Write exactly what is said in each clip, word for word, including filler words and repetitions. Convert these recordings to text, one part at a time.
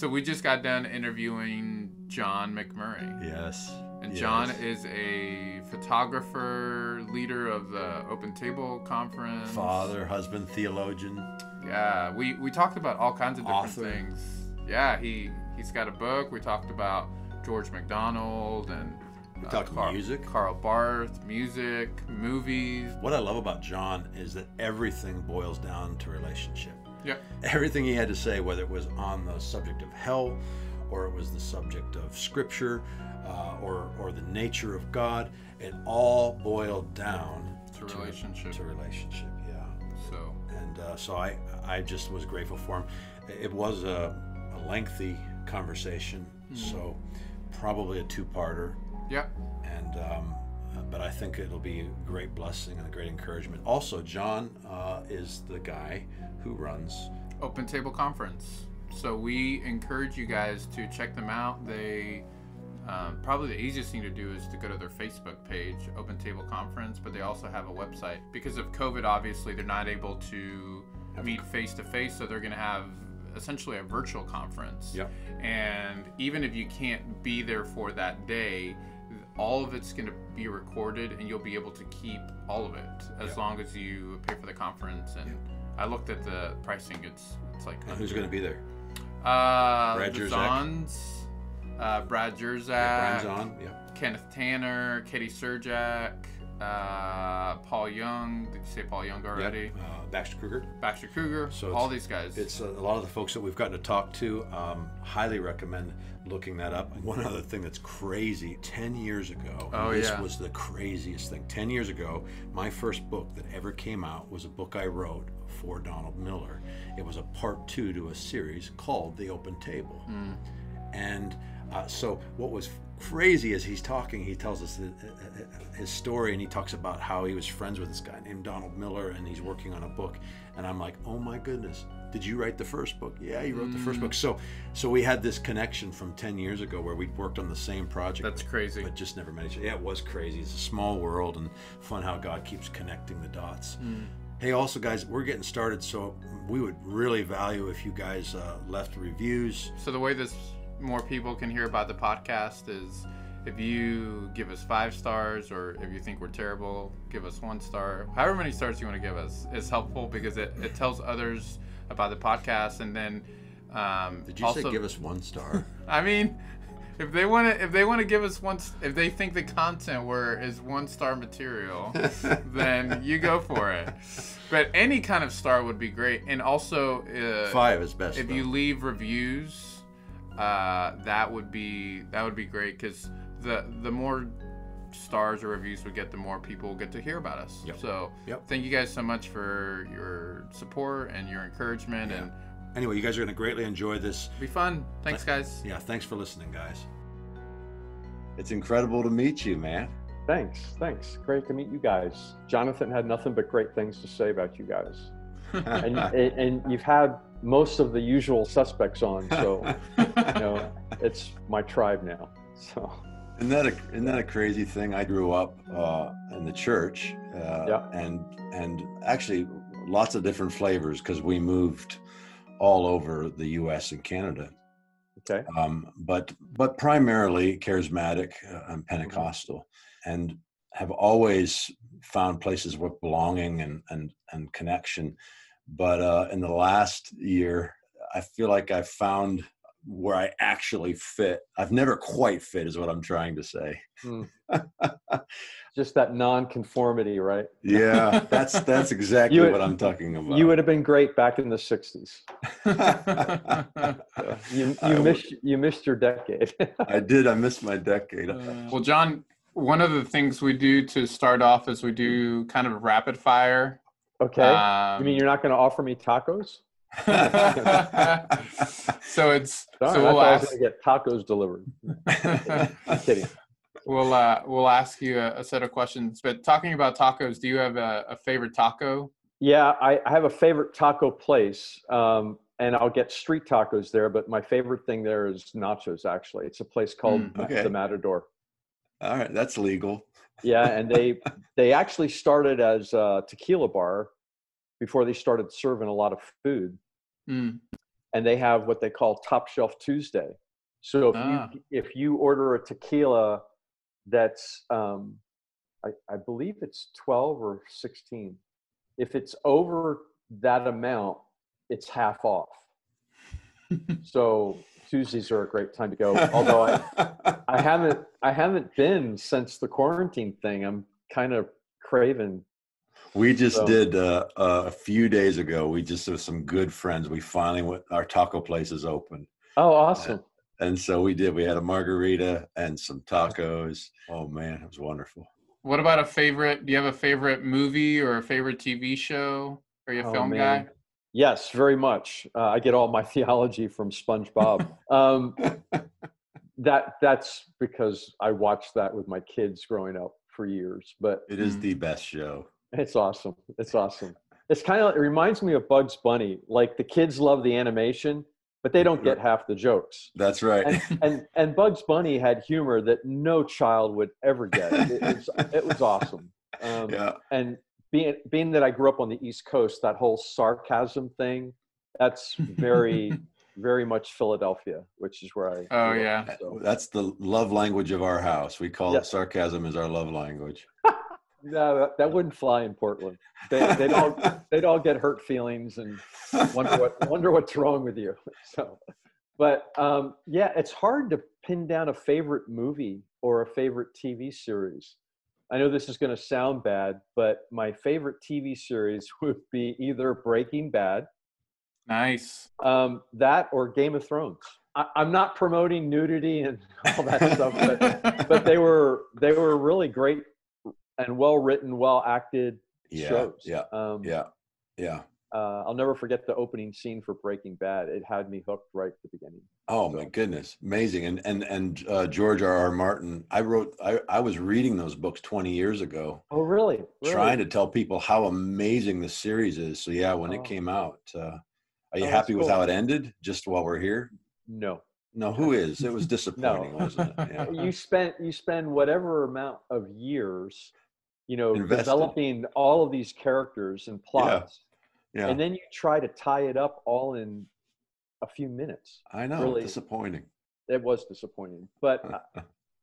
So we just got done interviewing John MacMurray. Yes. And yes. John is a photographer, leader of the Open Table Conference. Father, husband, theologian. Yeah, we, we talked about all kinds of different Author. things. Yeah, he, he's got a book. We talked about George MacDonald and we uh, talked Karl, music. Karl Barth, music, movies. What I love about John is that everything boils down to relationship. Yeah. Everything he had to say, whether it was on the subject of hell, or it was the subject of scripture, uh, or or the nature of God, it all boiled down to, to relationship. To relationship, yeah. So and uh, so I I just was grateful for him. It was a, a lengthy conversation, mm-hmm. so probably a two-parter. Yeah. And um, but I think it'll be a great blessing and a great encouragement. Also, John uh, is the guy who runs Open Table Conference. So we encourage you guys to check them out. They um, probably the easiest thing to do is to go to their Facebook page, Open Table Conference, but they also have a website. Because of COVID, obviously, they're not able to meet face-to-face, so they're going to have essentially a virtual conference. Yep. And even if you can't be there for that day, all of it's going to be recorded, and you'll be able to keep all of it as yep. long as you pay for the conference. And yep. I looked at the pricing. It's it's like and who's going to be there? Uh, Brad Jersak, uh, Brad Jersak, yeah, yeah. Kenneth Tanner, Katie Serjak, uh, Paul Young. Did you say Paul Young already? Yep. Uh, Baxter Kruger. Baxter Kruger. So all these guys. It's a, a lot of the folks that we've gotten to talk to. Um, highly recommend looking that up. One other thing that's crazy. Ten years ago, oh, this yeah. was the craziest thing. Ten years ago, my first book that ever came out was a book I wrote for Donald Miller. It was a part two to a series called The Open Table. Mm. And uh, so what was crazy is he's talking, he tells us his story, and he talks about how he was friends with this guy named Donald Miller, and he's working on a book. And I'm like, oh my goodness, did you write the first book? Yeah, you wrote mm. the first book. So so we had this connection from ten years ago where we'd worked on the same project. That's crazy. But just never met each other. Yeah, it was crazy. It's a small world, and fun how God keeps connecting the dots. Mm. Hey, also, guys, we're getting started, so we would really value if you guys uh, left reviews. So the way this more people can hear about the podcast is if you give us five stars, or if you think we're terrible, give us one star. However many stars you want to give us is helpful because it, it tells others about the podcast. And then um, did you also, say give us one star? I mean, if they want to, if they want to give us one, if they think the content were is one star material, then you go for it. But any kind of star would be great. And also, uh, five is best. If though. you leave reviews, uh, that would be that would be great because the the more stars or reviews we get, the more people get to hear about us. Yep. So yep. thank you guys so much for your support and your encouragement yeah. and. Anyway, you guys are going to greatly enjoy this. It'll be fun. Thanks, guys. Yeah, thanks for listening, guys. It's incredible to meet you, man. Thanks. Thanks. Great to meet you guys. Jonathan had nothing but great things to say about you guys. and, and you've had most of the usual suspects on, so you know, it's my tribe now. So. Isn't that a, isn't that a crazy thing? I grew up uh, in the church uh, yeah. and, and actually lots of different flavors because we moved all over the U S and Canada. Okay. Um, but but primarily charismatic and Pentecostal, and have always found places with belonging and and, and connection. But uh, in the last year, I feel like I've found where I actually fit. I've never quite fit is what I'm trying to say. Mm. Just that non-conformity, right? Yeah, that's that's exactly would, what I'm talking about. You would have been great back in the sixties. you you I missed would, you missed your decade. I did. I missed my decade. Uh, well, John, one of the things we do to start off is we do kind of a rapid fire. Okay. Um, you mean you're not going to offer me tacos? so it's Darn, so we'll ask, I was gonna get tacos delivered. I'm kidding. We'll uh, we'll ask you a, a set of questions. But talking about tacos, do you have a, a favorite taco? Yeah, I, I have a favorite taco place, um, and I'll get street tacos there. But my favorite thing there is nachos. Actually, it's a place called mm, okay. The Matador. All right, that's legal. Yeah, and they they actually started as a tequila bar before they started serving a lot of food. Mm. and they have what they call Top Shelf Tuesday. So if ah. you if you order a tequila that's um, I, I believe it's twelve or sixteen, if it's over that amount, it's half off. So Tuesdays are a great time to go. Although I I haven't I haven't been since the quarantine thing. I'm kind of craving. We just so. did uh, a few days ago. We just with some good friends. We finally went. Our taco place is open. Oh, awesome. And, And so we did. We had a margarita and some tacos. Oh, man, it was wonderful. What about a favorite? Do you have a favorite movie or a favorite T V show? Are you a oh, film man. guy? Yes, very much. Uh, I get all my theology from SpongeBob. um, that That's because I watched that with my kids growing up for years. But it is the best show. It's awesome. It's awesome. It's kind of, it reminds me of Bugs Bunny. Like, the kids love the animation, but they don't get half the jokes. That's right. And, and and Bugs Bunny had humor that no child would ever get. It, it, was, it was awesome. Um, yeah. And being being that I grew up on the East Coast, that whole sarcasm thing, that's very, very much Philadelphia, which is where I. Oh grew yeah. up, so. That's the love language of our house. We call yes. it sarcasm is our love language. No, that, that wouldn't fly in Portland. They, they'd all they'd all get hurt feelings and wonder what wonder what's wrong with you. So, but um, yeah, it's hard to pin down a favorite movie or a favorite T V series. I know this is going to sound bad, but my favorite T V series would be either Breaking Bad, nice, um, that or Game of Thrones. I, I'm not promoting nudity and all that stuff, but but they were they were really great. And well-written, well-acted yeah, shows. Yeah, um, yeah, yeah. Uh, I'll never forget the opening scene for Breaking Bad. It had me hooked right at the beginning. Oh, so. my goodness. Amazing. And and and uh, George R R. Martin, I wrote, I, I was reading those books twenty years ago. Oh, really? really? Trying to tell people how amazing the series is. So, yeah, when oh. it came out. Uh, are you oh, happy cool. with how it ended, just while we're here? No. No, who is? It was disappointing, no. wasn't it? Yeah. You spent, you spend whatever amount of years... you know, Invested. developing all of these characters and plots. Yeah. Yeah. And then you try to tie it up all in a few minutes. I know, really, disappointing. It was disappointing, but, uh,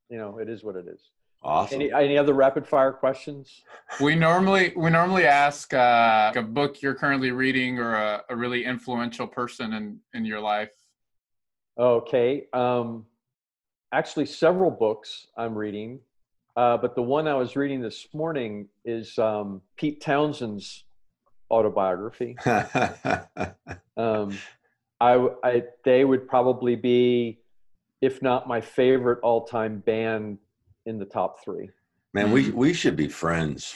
you know, it is what it is. Awesome. Any, any other rapid fire questions? We normally, we normally ask uh, a book you're currently reading or a, a really influential person in, in your life. Okay. Um, actually, several books I'm reading. Uh, but the one I was reading this morning is um, Pete Townshend's autobiography. um, I, I, they would probably be, if not my favorite all-time band, in the top three. Man, we, we should be friends.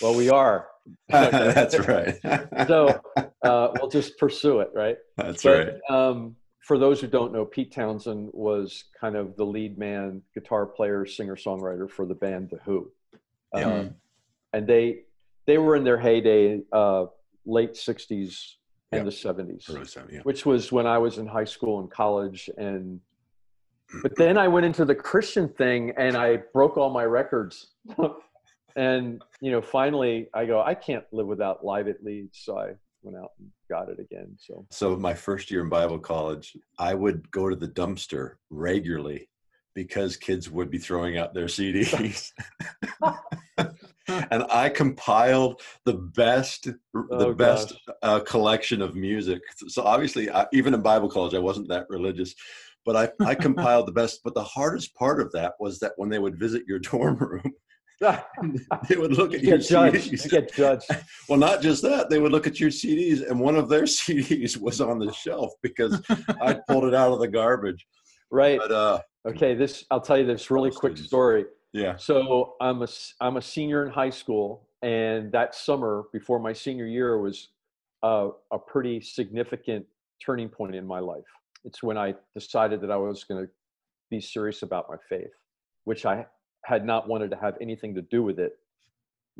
Well, we are. That's right. So uh, we'll just pursue it, right? That's but, right. Um, For those who don't know, Pete Townshend was kind of the lead man, guitar player, singer-songwriter for the band The Who. Yeah. Um, and they they were in their heyday, uh, late sixties and yeah. the seventies, early seventies, yeah. which was when I was in high school and college. And But then I went into the Christian thing, and I broke all my records. And, you know, finally I go, I can't live without Live at Leeds, so I went out and got it again. So so my first year in Bible college, I would go to the dumpster regularly because kids would be throwing out their C Ds. And I compiled the best the oh, best uh, collection of music. So obviously, I, even in Bible college, I wasn't that religious, but I, I compiled the best. But the hardest part of that was that when they would visit your dorm room, they would look at you your judged. C Ds. You get judged. Well, not just that. They would look at your C Ds, and one of their C Ds was on the shelf because I pulled it out of the garbage. Right. But, uh, okay. This I'll tell you this really quick story. Yeah. So I'm a I'm a senior in high school, and that summer before my senior year was a, a pretty significant turning point in my life. It's when I decided that I was going to be serious about my faith, which I had not wanted to have anything to do with it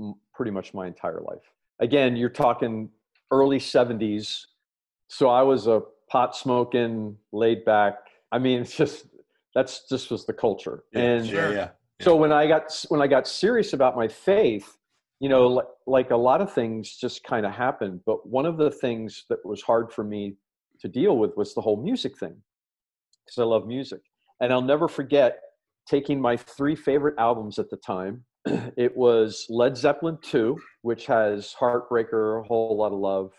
m- pretty much my entire life. Again, you're talking early seventies. So I was a pot smoking, laid back. I mean, it's just, that's just was the culture. Yeah, and sure, yeah, yeah. so when I got, when I got serious about my faith, you know, like, like a lot of things just kind of happened. But one of the things that was hard for me to deal with was the whole music thing, because I love music. And I'll never forget taking my three favorite albums at the time. It was Led Zeppelin two, which has Heartbreaker, A Whole Lot of Love,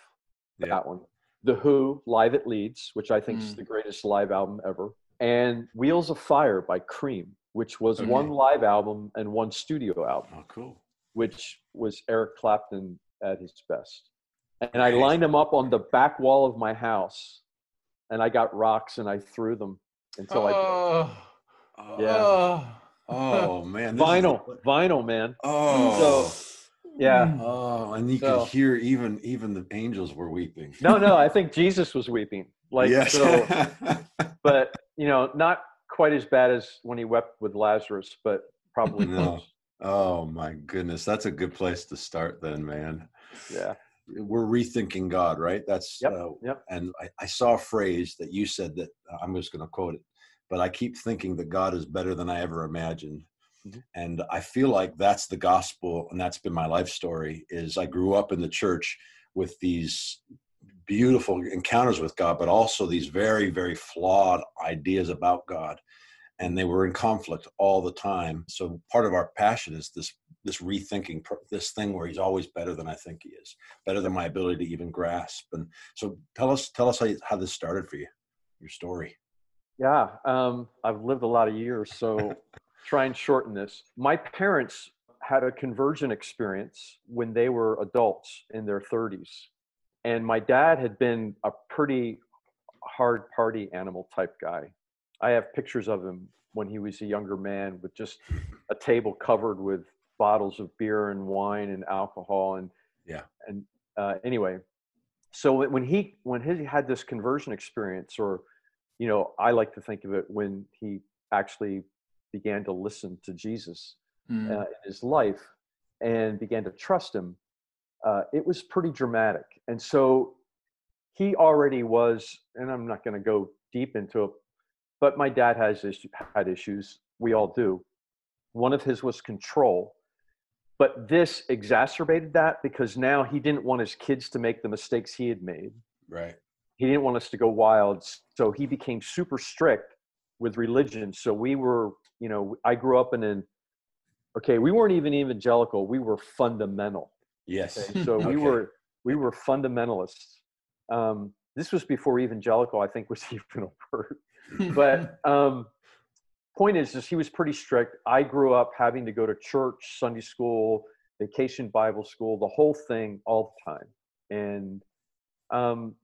yeah. that one. The Who, Live at Leeds, which I think mm. is the greatest live album ever. And Wheels of Fire by Cream, which was okay. one live album and one studio album. Oh, cool. Which was Eric Clapton at his best. And I lined them up on the back wall of my house. And I got rocks and I threw them until oh. I did. Yeah. Oh. Oh man, this vinyl, is the... vinyl, man. Oh, so, yeah. Oh, and you so, could hear even even the angels were weeping. no, no, I think Jesus was weeping. Like, yes. So, but you know, not quite as bad as when he wept with Lazarus, but probably. No. Oh my goodness, that's a good place to start, then, man. Yeah, we're rethinking God, right? That's yep. Uh, yep. And I, I saw a phrase that you said that uh, I'm just going to quote it. But I keep thinking that God is better than I ever imagined. Mm-hmm. And I feel like that's the gospel, and that's been my life story, is I grew up in the church with these beautiful encounters with God, but also these very, very flawed ideas about God. And they were in conflict all the time. So part of our passion is this this rethinking, this thing where he's always better than I think he is, better than my ability to even grasp. And so tell us, tell us how, you, how this started for you, your story. Yeah, um, I've lived a lot of years, so try and shorten this. My parents had a conversion experience when they were adults in their thirties. And my dad had been a pretty hard party animal type guy. I have pictures of him when he was a younger man with just a table covered with bottles of beer and wine and alcohol. And yeah. And uh, anyway, so when he when he had this conversion experience, or you know, I like to think of it when he actually began to listen to Jesus mm. uh, in his life and began to trust him. Uh, it was pretty dramatic. And so he already was, and I'm not going to go deep into it, but my dad has is, had issues. We all do. One of his was control. But this exacerbated that, because now he didn't want his kids to make the mistakes he had made. Right. He didn't want us to go wild, so he became super strict with religion. So we were, you know, I grew up in an, okay, we weren't even evangelical. We were fundamental. Yes. Okay? So okay. we were we were fundamentalists. Um, this was before evangelical, I think, was even a word. But um, point is, is, he was pretty strict. I grew up having to go to church, Sunday school, vacation Bible school, the whole thing all the time. And um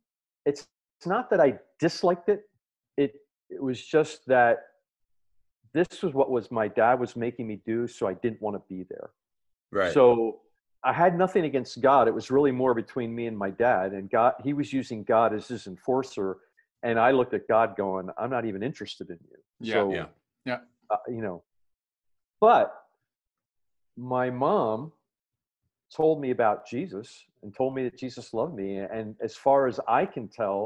It's, it's not that I disliked it. It it was just that this was what was my dad was making me do, so I didn't want to be there. Right. So I had nothing against God. It was really more between me and my dad. And God, he was using God as his enforcer. And I looked at God going, I'm not even interested in you. Yeah, so, yeah, yeah. Uh, you know. But my mom told me about Jesus and told me that Jesus loved me. And as far as I can tell,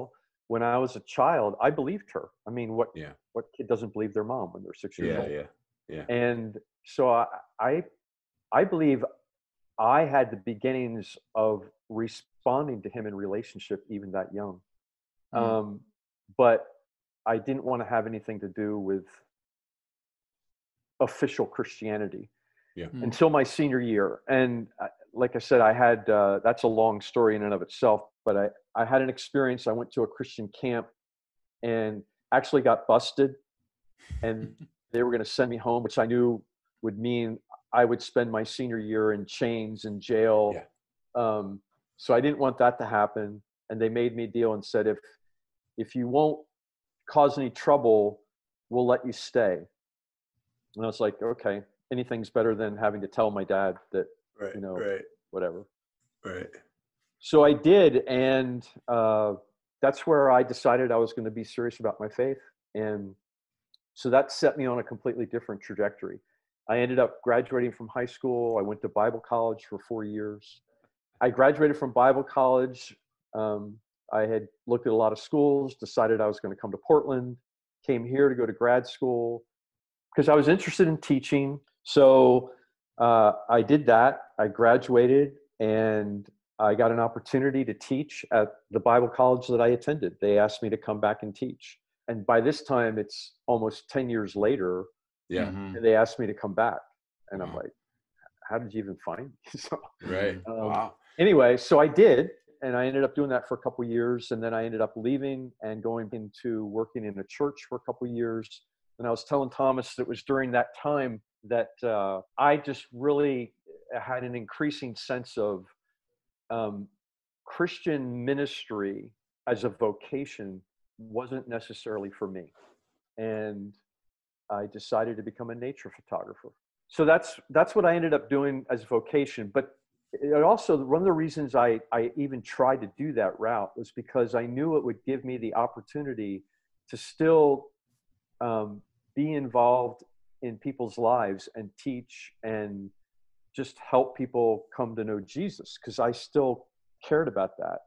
when I was a child, I believed her. I mean, what yeah. what kid doesn't believe their mom when they're six years yeah, old? Yeah, yeah. And so I, I I believe I had the beginnings of responding to him in relationship even that young. Mm. Um, but I didn't want to have anything to do with official Christianity yeah. mm. until my senior year. And I, like I said, I had, uh, that's a long story in and of itself, but I, I had an experience. I went to a Christian camp and actually got busted, and they were going to send me home, which I knew would mean I would spend my senior year in chains and jail. Yeah. Um, so I didn't want that to happen. And they made me a deal and said, if, if you won't cause any trouble, we'll let you stay. And I was like, okay, anything's better than having to tell my dad that, Right, you know, right. whatever. Right. So I did, and uh, that's where I decided I was going to be serious about my faith. And so that set me on a completely different trajectory. I ended up graduating from high school. I went to Bible college for four years. I graduated from Bible college. Um, I had looked at a lot of schools, decided I was going to come to Portland, came here to go to grad school because I was interested in teaching. So uh, I did that. I graduated and I got an opportunity to teach at the Bible college that I attended. They asked me to come back and teach. And by this time, it's almost ten years later. Yeah. Mm-hmm. They asked me to come back. And wow. I'm like, how did you even find me? so, right. Um, wow. Anyway, so I did. And I ended up doing that for a couple of years. And then I ended up leaving and going into working in a church for a couple of years. And I was telling Thomas that it was during that time that uh, I just really had an increasing sense of um, Christian ministry as a vocation wasn't necessarily for me. And I decided to become a nature photographer. So that's that's what I ended up doing as a vocation. But it also, one of the reasons I, I even tried to do that route was because I knew it would give me the opportunity to still um, be involved in people's lives and teach and just help people come to know Jesus, because I still cared about that.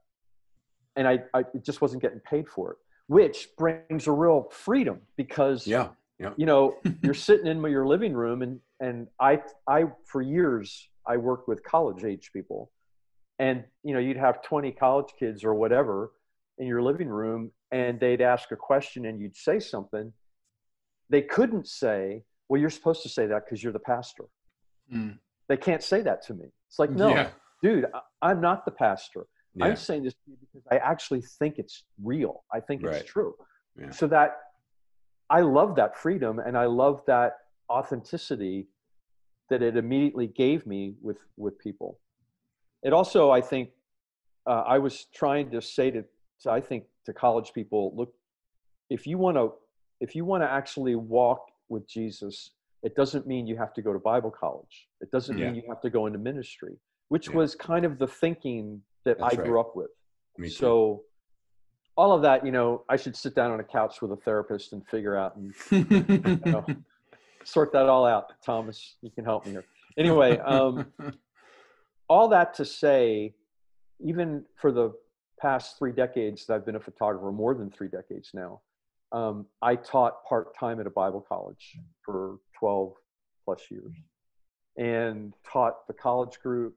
And I, I just wasn't getting paid for it, which brings a real freedom, because yeah, yeah. you know, you're sitting in your living room, and, and I, I, for years, I worked with college age people, and, you know, you'd have twenty college kids or whatever in your living room, and they'd ask a question and you'd say something. They couldn't say, well, you're supposed to say that because you're the pastor. Mm. They can't say that to me. It's like, no, yeah. dude, I, I'm not the pastor. Yeah. I'm saying this to you because I actually think it's real. I think right. it's true. Yeah. So that I love that freedom, and I love that authenticity that it immediately gave me with, with people. It also, I think, uh, I was trying to say to, to, I think to college people, look, if you want to, if you want to actually walk with Jesus, it doesn't mean you have to go to Bible college. It doesn't yeah. mean you have to go into ministry, which yeah. was kind of the thinking that That's I grew right. up with. Me so too. All of that, you know, I should sit down on a couch with a therapist and figure out and, you know, sort that all out. Thomas, you can help me here. Anyway, um, all that to say, even for the past three decades that I've been a photographer, more than three decades now, um, I taught part-time at a Bible college for twelve plus years and taught the college group.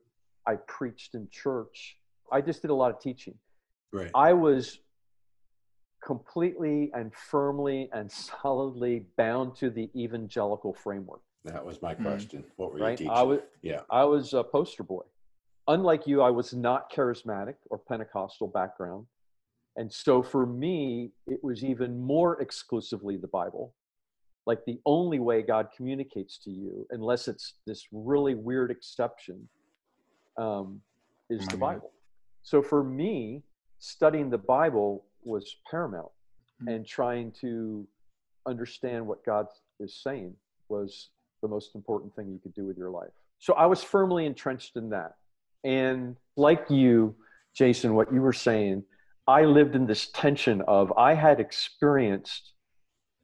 I preached in church. I just did a lot of teaching. Right. I was completely and firmly and solidly bound to the evangelical framework. That was my question. Mm-hmm. What were right? you teaching? I was, yeah. I was a poster boy. Unlike you, I was not charismatic or Pentecostal background. And so for me, it was even more exclusively the Bible. Like the only way God communicates to you, unless it's this really weird exception, um, is the Bible. So for me, studying the Bible was paramount, and trying to understand what God is saying was the most important thing you could do with your life. So I was firmly entrenched in that. And like you, Jason, what you were saying, I lived in this tension of, I had experienced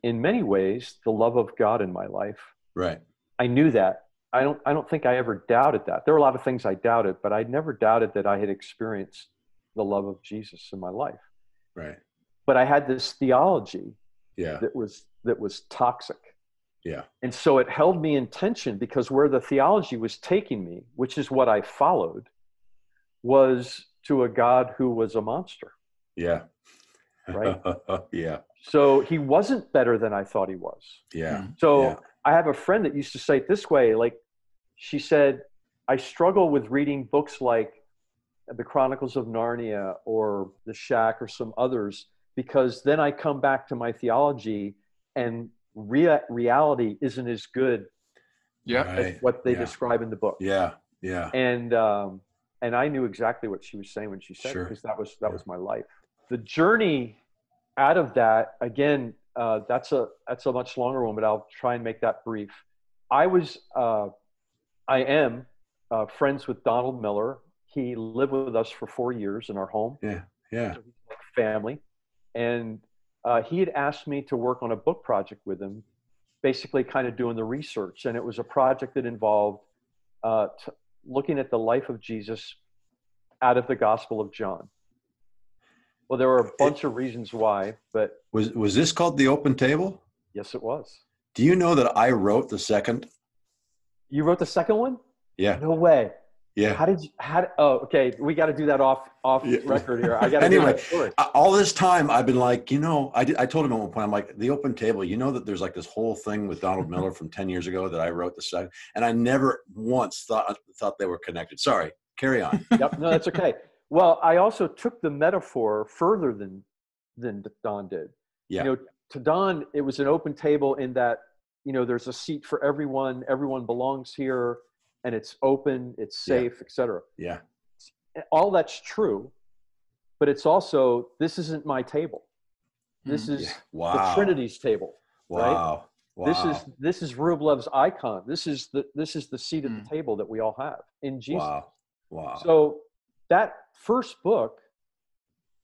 in many ways the love of God in my life. Right. I knew that. I don't, I don't think I ever doubted that. There were a lot of things I doubted, but I never doubted that I had experienced the love of Jesus in my life. Right. But I had this theology yeah. that was, that was toxic. Yeah. And so it held me in tension, because where the theology was taking me, which is what I followed, was to a God who was a monster. Yeah. Right. yeah. So he wasn't better than I thought he was. Yeah. So yeah. I have a friend that used to say it this way. Like, she said, I struggle with reading books like The Chronicles of Narnia or The Shack or some others, because then I come back to my theology and rea- reality isn't as good yeah. as what they yeah. describe in the book. Yeah, yeah. And um, and I knew exactly what she was saying when she said sure. it, because that was that yeah. was my life. The journey out of that, again, uh, that's a that's a much longer one, but I'll try and make that brief. I was, uh, I am uh, friends with Donald Miller. He lived with us for four years in our home. Yeah, yeah. Family. And uh, he had asked me to work on a book project with him, basically kind of doing the research. And it was a project that involved uh, t- looking at the life of Jesus out of the Gospel of John. Well, there were a bunch it, of reasons why, but... Was, was this called The Open Table? Yes, it was. Do you know that I wrote the second You wrote the second one? Yeah. No way. Yeah. How did you, how, oh, okay. We got to do that off, off yeah. record here. I got to anyway, do that all this time I've been like, you know, I did, I told him at one point, I'm like, the Open Table, you know, that there's like this whole thing with Donald Miller from ten years ago that I wrote the second, and I never once thought, thought they were connected. Sorry, carry on. Yep. No, that's okay. Well, I also took the metaphor further than, than Don did. Yeah. You know, to Don, it was an open table in that, you know, there's a seat for everyone, everyone belongs here, and it's open, it's safe, yeah. et cetera. Yeah. All that's true, but it's also, this isn't my table. This is yeah. wow. the Trinity's table. Right? Wow. Wow. This is, this is Rublev's icon. This is the, this is the seat mm. at the table that we all have in Jesus. Wow. Wow. So that first book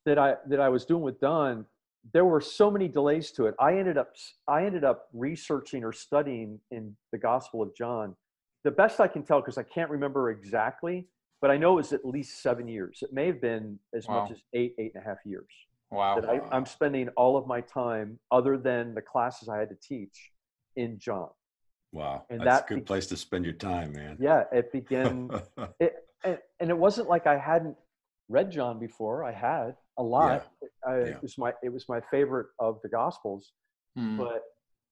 that I, that I was doing with Don, there were so many delays to it. I ended up, I ended up researching or studying in the Gospel of John, the best I can tell, because I can't remember exactly, but I know it was at least seven years. It may have been as wow. much as eight, eight and a half years. Wow. That I, I'm spending all of my time, other than the classes I had to teach, in John. Wow. And that's that a good be- place to spend your time, man. Yeah. It began, it, and, and it wasn't like I hadn't read John before. I had a lot. Yeah. I, yeah. It was my, it was my favorite of the Gospels, mm. but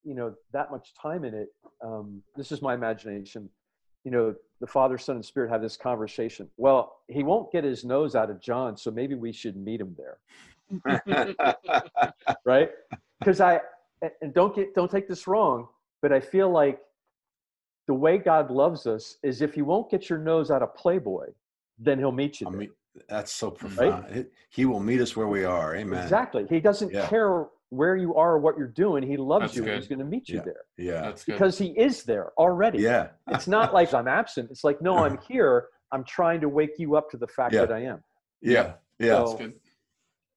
you know, that much time in it. Um, this is my imagination. You know, the Father, Son, and Spirit have this conversation. Well, he won't get his nose out of John, so maybe we should meet him there, right? Because I, and don't get, don't take this wrong, but I feel like the way God loves us is if you won't get your nose out of Playboy, then he'll meet you there. I mean, that's so profound. Right? He will meet us where we are. Amen. Exactly. He doesn't yeah. care where you are, or what you're doing. He loves that's you. Good. And he's going to meet you yeah. there. Yeah. That's because good. He is there already. Yeah. It's not like I'm absent. It's like, no, I'm here. I'm trying to wake you up to the fact yeah. that I am. Yeah. Yeah. So, that's good.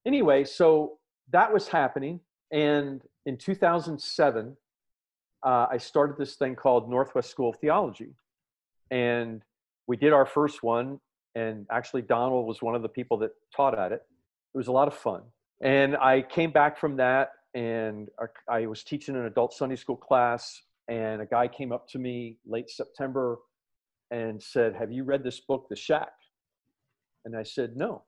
Anyway, so that was happening. And in two thousand seven, uh, I started this thing called Northwest School of Theology. And we did our first one. And actually, Donald was one of the people that taught at it. It was a lot of fun. And I came back from that, and I was teaching an adult Sunday school class, and a guy came up to me late September and said, have you read this book, The Shack? And I said, no.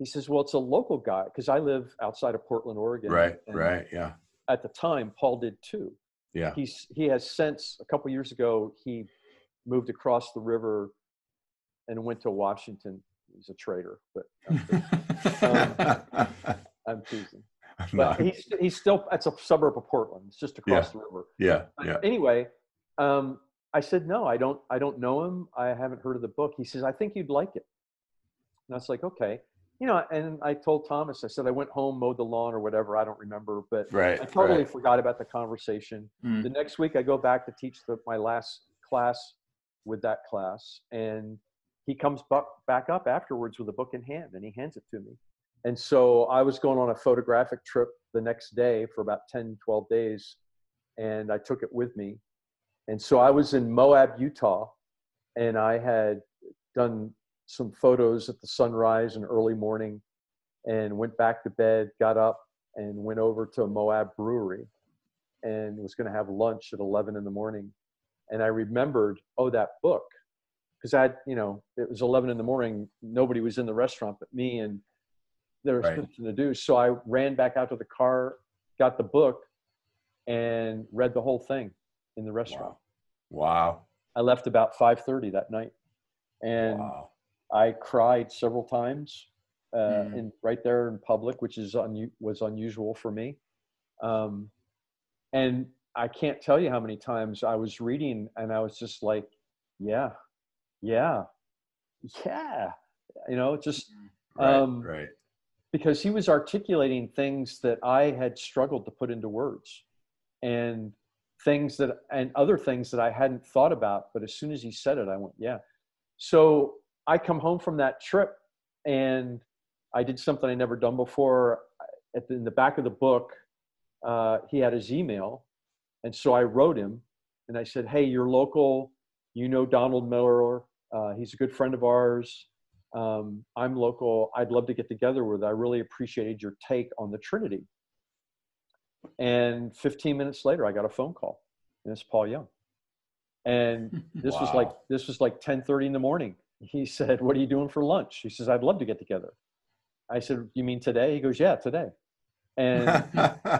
He says, well, it's a local guy, because I live outside of Portland, Oregon. Right, right, yeah. At the time, Paul did too. Yeah. He's, he has since, a couple years ago, he moved across the river and went to Washington. He's a traitor, but um, I'm teasing, but no. he's, he's still, it's a suburb of Portland. It's just across yeah. the river. Yeah. But yeah. Anyway, um, I said, no, I don't, I don't know him. I haven't heard of the book. He says, I think you'd like it. And I was like, okay. You know, and I told Thomas, I said, I went home, mowed the lawn or whatever. I don't remember, but right, I totally right. forgot about the conversation. Mm. The next week I go back to teach the, my last class with that class. And he comes back up afterwards with a book in hand, and he hands it to me. And so I was going on a photographic trip the next day for about ten, twelve days, and I took it with me. And so I was in Moab, Utah, and I had done some photos at the sunrise and early morning, and went back to bed, got up, and went over to a Moab brewery, and was going to have lunch at eleven in the morning. And I remembered, oh, that book, because I, you know, it was eleven in the morning, nobody was in the restaurant but me, and there was right. nothing to do. So I ran back out to the car, got the book, and read the whole thing in the restaurant. Wow. Wow. I left about five thirty that night. And wow. I cried several times uh, mm. in, right there in public, which is un, was unusual for me. Um, and I can't tell you how many times I was reading, and I was just like, yeah, yeah, yeah. You know, just... Um, right, right. Because he was articulating things that I had struggled to put into words, and things that, and other things that I hadn't thought about. But as soon as he said it, I went, yeah. So I come home from that trip, and I did something I never done before. At the, in the back of the book, uh, he had his email. And so I wrote him and I said, hey, you're local, you know, Donald Miller. Uh, he's a good friend of ours. Um, I'm local. I'd love to get together with. I really appreciated your take on the Trinity. And fifteen minutes later, I got a phone call, and it's Paul Young. And this wow. was like, this was like ten thirty in the morning. He said, what are you doing for lunch? He says, I'd love to get together. I said, you mean today? He goes, yeah, today. And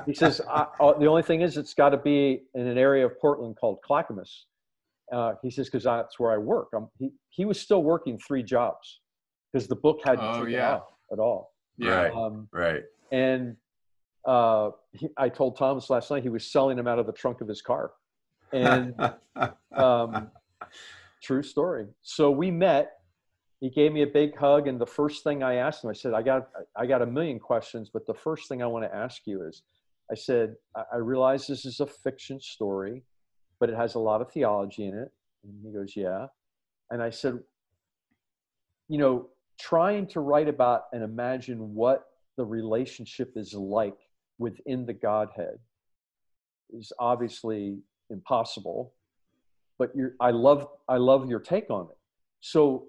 he says, I, the only thing is it's got to be in an area of Portland called Clackamas. Uh, he says, because that's where I work. I'm, he, he was still working three jobs because the book hadn't oh, taken yeah. off at all. Yeah, um, right. And uh, he, I told Thomas last night he was selling them out of the trunk of his car. And um, true story. So we met. He gave me a big hug, and the first thing I asked him, I said, I got, I got a million questions, but the first thing I want to ask you is, I said, I, I realize this is a fiction story, but it has a lot of theology in it. And he goes, yeah. And I said, you know, trying to write about and imagine what the relationship is like within the Godhead is obviously impossible, but you're, I love, I love your take on it. So,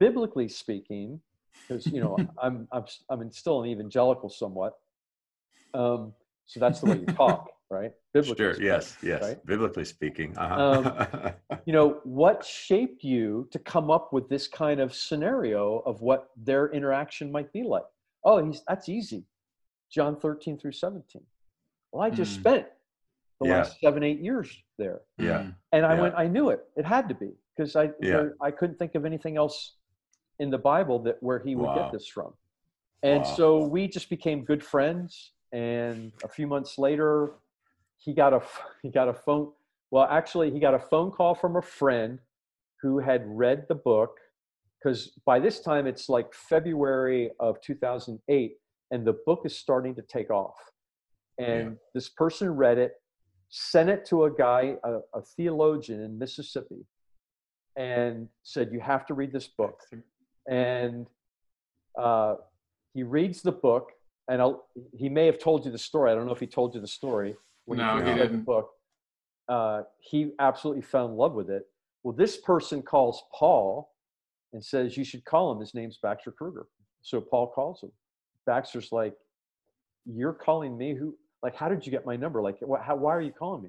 biblically speaking, because you know I'm I'm I'm still an evangelical somewhat, um, so that's the way you talk, right? Biblically sure. Speaking, yes. Yes. Right? Biblically speaking, uh-huh. um, you know, what shaped you to come up with this kind of scenario of what their interaction might be like? Oh, he's, that's easy. John thirteen through seventeen. Well, I just mm. spent the yeah. last seven eight years there. Yeah. And I yeah. went. I knew it. It had to be. Because I yeah. I couldn't think of anything else in the Bible that where he would wow. get this from. And wow. so we just became good friends. And a few months later, he got a he got a phone. Well, actually, he got a phone call from a friend who had read the book. Because by this time, it's like February of two thousand eight, and the book is starting to take off. And yeah. this person read it, sent it to a guy, a, a theologian in Mississippi, and said, you have to read this book. And uh, he reads the book, and I'll, he may have told you the story. I don't know if he told you the story. When no, he read didn't. the book. Uh, he absolutely fell in love with it. Well, this person calls Paul and says, you should call him. His name's Baxter Kruger. So Paul calls him. Baxter's like, you're calling me? Who? Like, how did you get my number? Like, wh- how, why are you calling me?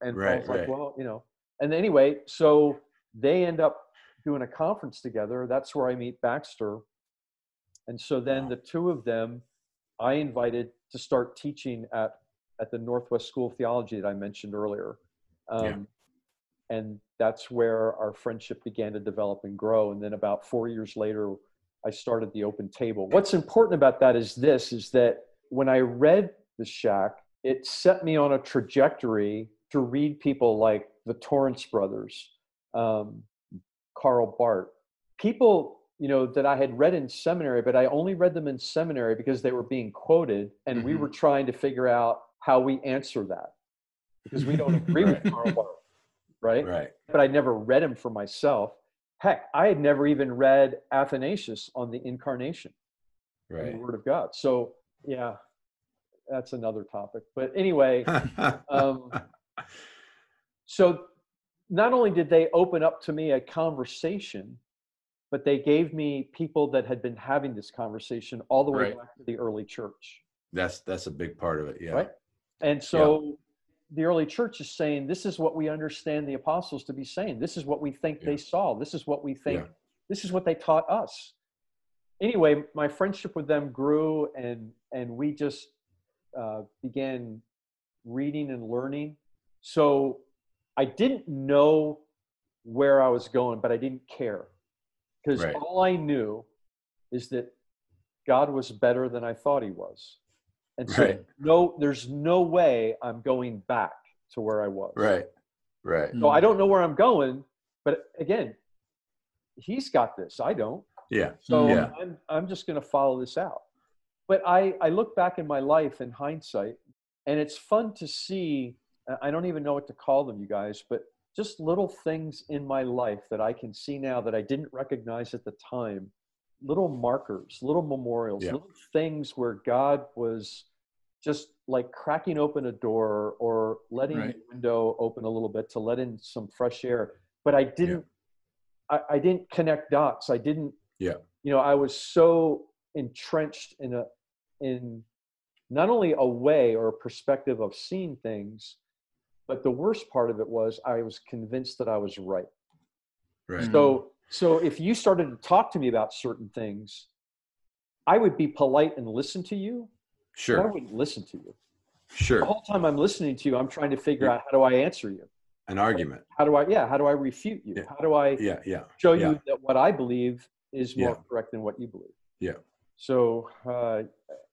And right, Paul's right. like, well, you know. And anyway, so they end up doing a conference together. That's where I meet Baxter. And so then wow. the two of them, I invited to start teaching at, at the Northwest School of Theology that I mentioned earlier. Um, yeah. And that's where our friendship began to develop and grow. And then about four years later, I started the Open Table. What's important about that is this, is that when I read The Shack, it set me on a trajectory to read people like the Torrance brothers, um, Karl Barth, people, you know, that I had read in seminary, but I only read them in seminary because they were being quoted, and mm-hmm. we were trying to figure out how we answer that, because we don't agree right. with Karl Barth, right? Right. But I never read him for myself. Heck, I had never even read Athanasius on the Incarnation, right? In the Word of God. So yeah, that's another topic. But anyway, um, so. Not only did they open up to me a conversation, but they gave me people that had been having this conversation all the way right. back to the early church. That's that's a big part of it, yeah. Right? And so yeah. the early church is saying, this is what we understand the apostles to be saying. This is what we think yeah. they saw. This is what we think. Yeah. This is what they taught us. Anyway, my friendship with them grew, and, and we just uh, began reading and learning. So I didn't know where I was going, but I didn't care, because right. all I knew is that God was better than I thought he was. And so right. no, there's no way I'm going back to where I was. Right. Right. So I don't know where I'm going, but again, he's got this. I don't. Yeah. So yeah. I'm, I'm just going to follow this out. But I, I look back in my life in hindsight, and it's fun to see, I don't even know what to call them, you guys, but just little things in my life that I can see now that I didn't recognize at the time, little markers, little memorials, yeah. little things where God was just like cracking open a door or letting right. the window open a little bit to let in some fresh air. But I didn't, yeah. I, I didn't connect dots. I didn't, yeah. you know, I was so entrenched in a, in not only a way or a perspective of seeing things, But the worst part of it was I was convinced that I was right. Right. So, so if you started to talk to me about certain things, I would be polite and listen to you. Sure. But I wouldn't listen to you. Sure. The whole time I'm listening to you, I'm trying to figure yeah. out how do I answer you? An argument. How do I, yeah, how do I refute you? Yeah. How do I yeah, yeah, show yeah. you that what I believe is more yeah. correct than what you believe? Yeah. So uh,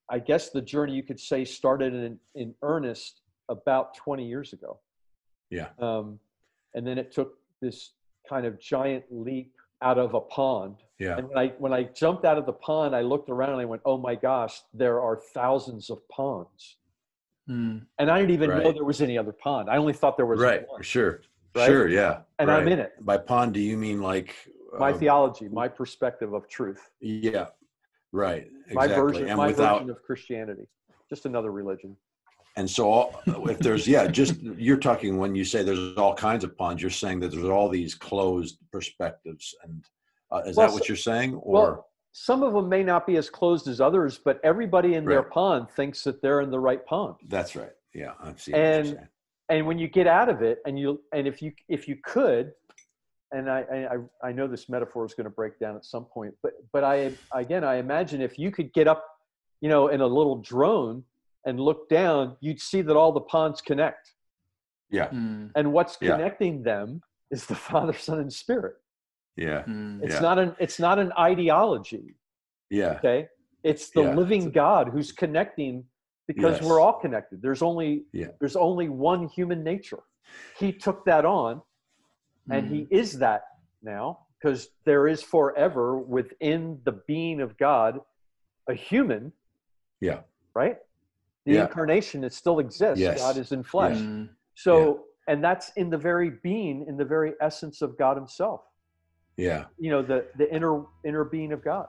I guess the journey, you could say, started in, in earnest about twenty years ago. Yeah. Um, and then it took this kind of giant leap out of a pond. Yeah. And when I, when I jumped out of the pond, I looked around and I went, oh my gosh, there are thousands of ponds. Mm. And I didn't even right. know there was any other pond. I only thought there was right. one. Sure. Right? Sure. Yeah. And right. I'm in it. By pond, do you mean like um, my theology, my perspective of truth? Yeah. Right. Exactly. My version, and my without, version of Christianity, just another religion. And so all, if there's, yeah, just, you're talking, when you say there's all kinds of ponds, you're saying that there's all these closed perspectives. And uh, is well, that what you're saying? Or well, some of them may not be as closed as others, but everybody in right. their pond thinks that they're in the right pond. That's right. Yeah. I'm seeing and, what you're saying. And when you get out of it, and you, and if you, if you could, and I, I, I know this metaphor is going to break down at some point, but, but I, again, I imagine if you could get up, you know, in a little drone and look down, you'd see that all the ponds connect. Yeah. Mm. And what's yeah. connecting them is the Father, Son, and Spirit. Yeah. Mm. It's yeah. not an, it's not an ideology. Yeah. Okay. It's the yeah. living it's a, God who's connecting, because yes. we're all connected. There's only, yeah. there's only one human nature. He took that on. And he is that now, because there is forever within the being of God a human. Yeah. Right? The yeah. incarnation, it still exists. Yes. God is in flesh. Yes. So, yeah. and that's in the very being, in the very essence of God himself. Yeah. You know, the, the inner, inner being of God.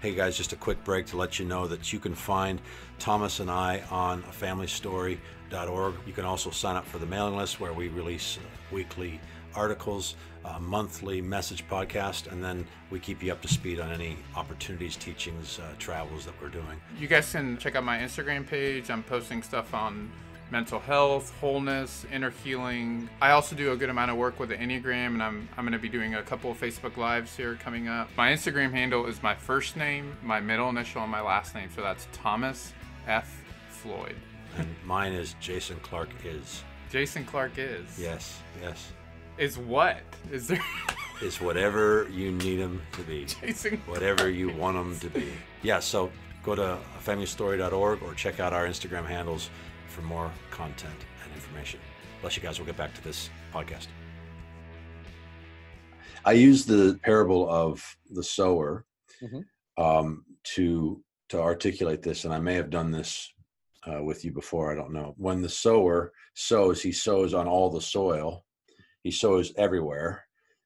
Hey guys, just a quick break to let you know that you can find Thomas and I on a family story dot org. You can also sign up for the mailing list, where we release weekly articles, a monthly message podcast, and then we keep you up to speed on any opportunities, teachings, uh, travels that we're doing. You guys can check out my Instagram page. I'm posting stuff on mental health, wholeness, inner healing. I also do a good amount of work with the Enneagram, and I'm, I'm going to be doing a couple of Facebook Lives here coming up. My Instagram handle is my first name, my middle initial, and my last name. So that's Thomas F. Floyd. And mine is Jason Clark is. Jason Clark is. Yes, yes. Is what? Is there? Is whatever you need him to be. Jason Whatever Clark you is. want him to be. Yeah, so go to a family story dot org or check out our Instagram handles for more content and information. Bless you guys. We'll get back to this podcast. I use the parable of the sower mm-hmm. um, to to articulate this, and I may have done this uh, with you before. I don't know. When the sower sows, he sows on all the soil. He sows everywhere,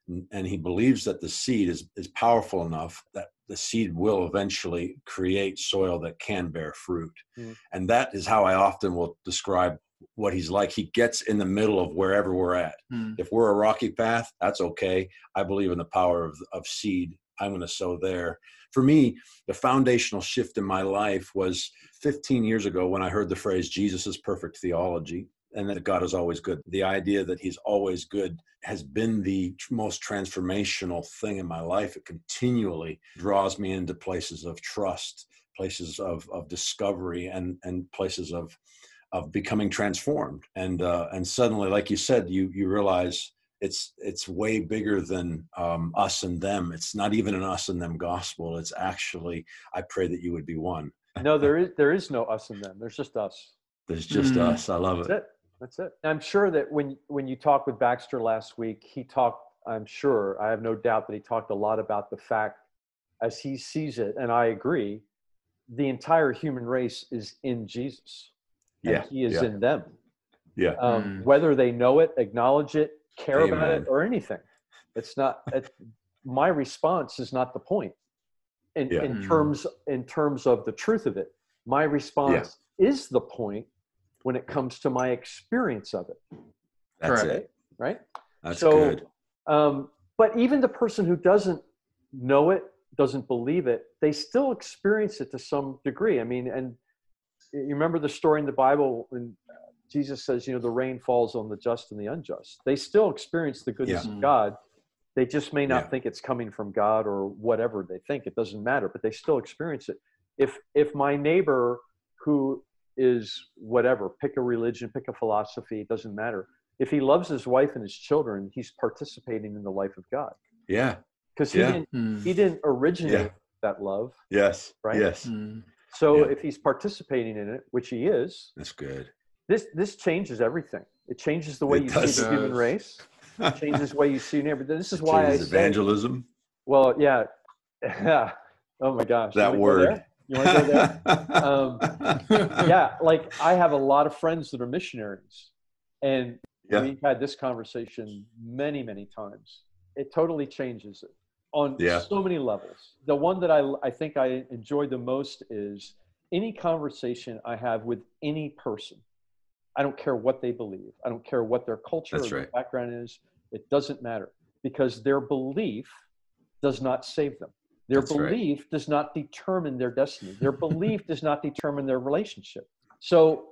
and, and he believes that the seed is is powerful enough that the seed will eventually create soil that can bear fruit. Mm. And that is how I often will describe what he's like. He gets in the middle of wherever we're at. Mm. If we're a rocky path, that's okay. I believe in the power of, of seed. I'm going to sow there. For me, the foundational shift in my life was fifteen years ago when I heard the phrase, Jesus is perfect theology, and that God is always good. The idea that he's always good has been the most transformational thing in my life. It continually draws me into places of trust, places of, of discovery, and, and places of, of becoming transformed. And, uh, and suddenly, like you said, you, you realize it's, it's way bigger than um, us and them. It's not even an us and them gospel. It's actually, I pray that you would be one. No, there is, there is no us and them. There's just us. There's just mm. us. I love it. That's it. That's it. I'm sure that when when you talked with Baxter last week, he talked, I'm sure, I have no doubt that he talked a lot about the fact, as he sees it, and I agree, the entire human race is in Jesus. Yeah. And he is yeah. in them. Yeah. Um, mm. Whether they know it, acknowledge it, care Amen. about it, or anything. It's not, it's, my response is not the point in, yeah. in, mm. terms, in terms of the truth of it. My response yeah. is the point when it comes to my experience of it. That's right. it. Right? That's so, good. Um, but even the person who doesn't know it, doesn't believe it, they still experience it to some degree. I mean, and you remember the story in the Bible, in Jesus says, you know, the rain falls on the just and the unjust. They still experience the goodness yeah. of God. They just may not yeah. think it's coming from God or whatever they think. It doesn't matter, but they still experience it. If if my neighbor who is whatever, pick a religion, pick a philosophy, it doesn't matter. If he loves his wife and his children, he's participating in the life of God. Yeah. Because he, yeah. didn't, mm. he didn't originate yeah. that love. Yes. Right? Yes. Mm. So yeah. if he's participating in it, which he is. That's good. This this changes everything. It changes the way it you does. see the human race. It changes the way you see neighbor. This is it why I say, evangelism. Well, yeah. yeah. Oh my gosh. That you word. You want to go there? um, yeah. Like I have a lot of friends that are missionaries, and yeah. we've had this conversation many, many times. It totally changes it on yeah. so many levels. The one that I, I think I enjoy the most is any conversation I have with any person. I don't care what they believe. I don't care what their culture That's or right. their background is. It doesn't matter because their belief does not save them. Their That's belief right. does not determine their destiny. Their belief does not determine their relationship. So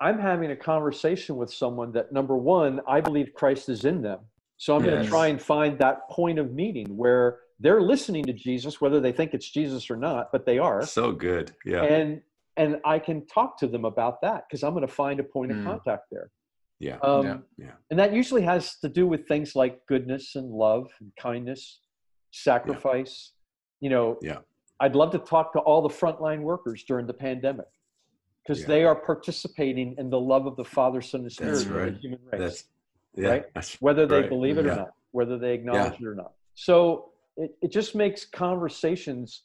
I'm having a conversation with someone that, number one, I believe Christ is in them. So I'm yes. going to try and find that point of meeting where they're listening to Jesus, whether they think it's Jesus or not, but they are. So good. Yeah. And And I can talk to them about that because I'm going to find a point mm. of contact there. Yeah, um, yeah, yeah. And that usually has to do with things like goodness and love and kindness, sacrifice. Yeah. You know, yeah. I'd love to talk to all the frontline workers during the pandemic because yeah. they are participating in the love of the Father, Son, and Spirit of right. the human race. That's, yeah, right? That's whether they right. believe it yeah. or not, whether they acknowledge yeah. it or not. So it, it just makes conversations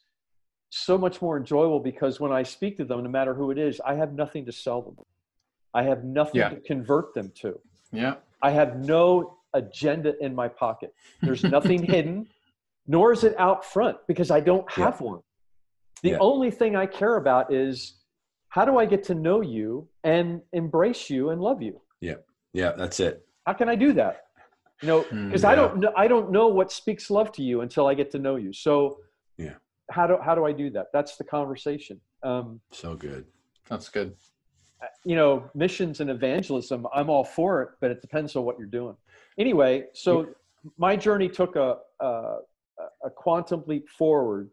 so much more enjoyable because when I speak to them, no matter who it is, I have nothing to sell them. I have nothing yeah. to convert them to. Yeah. I have no agenda in my pocket. There's nothing hidden, nor is it out front because I don't have yeah. one. The yeah. only thing I care about is how do I get to know you and embrace you and love you? Yeah. Yeah. That's it. How can I do that? You know, because yeah. I don't know, I don't know what speaks love to you until I get to know you. So yeah. How do, how do I do that? That's the conversation. Um, so good. That's good. You know, missions and evangelism, I'm all for it, but it depends on what you're doing. Anyway, so my journey took a, a, a quantum leap forward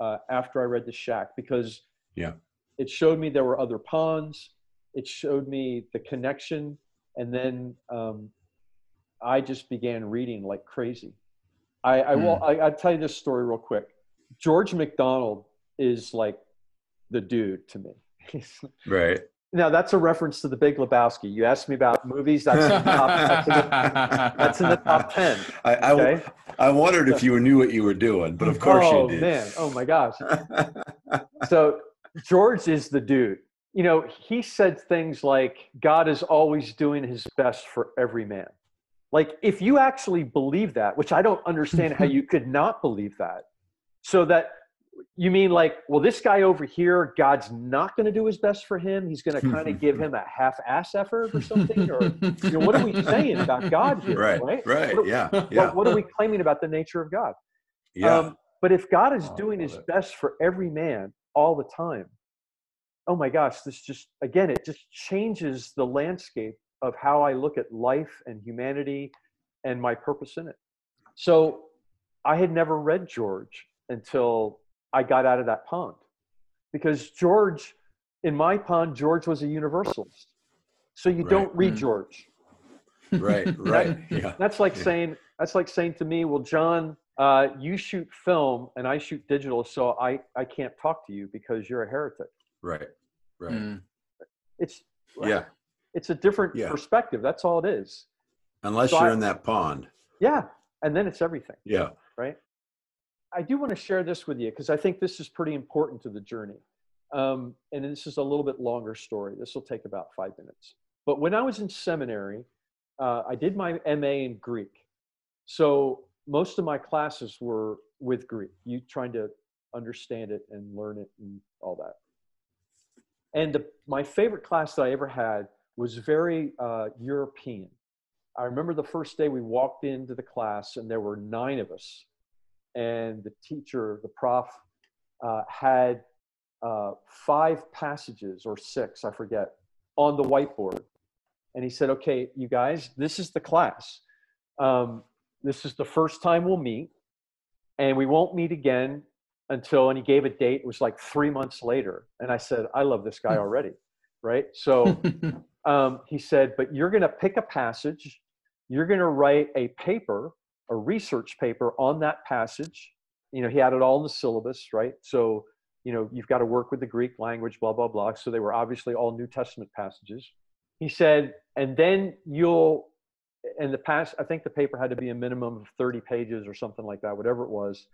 uh, after I read The Shack because yeah. it showed me there were other ponds. It showed me the connection. And then um, I just began reading like crazy. I, I mm. will, I, I'll tell you this story real quick. George MacDonald is like the dude to me. Right. Now that's a reference to The Big Lebowski. You asked me about movies. That's in the top, that's in the, that's in the top ten. I, I, okay? I wondered if you knew what you were doing, but of course oh, you did. Oh man. Oh my gosh. So George is the dude. You know, he said things like God is always doing his best for every man. Like if you actually believe that, which I don't understand how you could not believe that. So that you mean like, well, this guy over here, God's not going to do his best for him. He's going to kind of give him a half-ass effort or something. Or you know, what are we saying about God here? Right, right, right what are, yeah, yeah. What, what are we claiming about the nature of God? Yeah. Um, but if God is oh, doing his it. best for every man all the time, oh my gosh, this just, again, it just changes the landscape of how I look at life and humanity and my purpose in it. So I had never read George until I got out of that pond. Because George, in my pond, George was a universalist. So you right. don't read George. Right, right. That, yeah. That's like yeah. saying, that's like saying to me, well, John, uh, you shoot film and I shoot digital, so I, I can't talk to you because you're a heretic. Right, right. Mm. It's yeah. it's a different yeah. perspective. That's all it is. Unless so you're I, in that pond. Yeah. And then it's everything. Yeah. Right. I do want to share this with you because I think this is pretty important to the journey. Um, and this is a little bit longer story. This will take about five minutes. But when I was in seminary, uh, I did my M A in Greek. So most of my classes were with Greek, you trying to understand it and learn it and all that. And the, my favorite class that I ever had was very uh, European. I remember the first day we walked into the class and there were nine of us. And the teacher, the prof, uh, had uh, five passages or six, I forget, on the whiteboard. and he said, okay, you guys, this is the class. Um, this is the first time we'll meet, and we won't meet again until, and he gave a date, it was like three months later. And I said, I love this guy already, right? So um, he said, but you're going to pick a passage, you're going to write a paper, a research paper on that passage. You know, he had it all in the syllabus, right? So, you know, you've got to work with the Greek language, blah, blah, blah. So they were obviously all New Testament passages. He said, and then you'll, and the past, I think the paper had to be a minimum of thirty pages or something like that, whatever it was.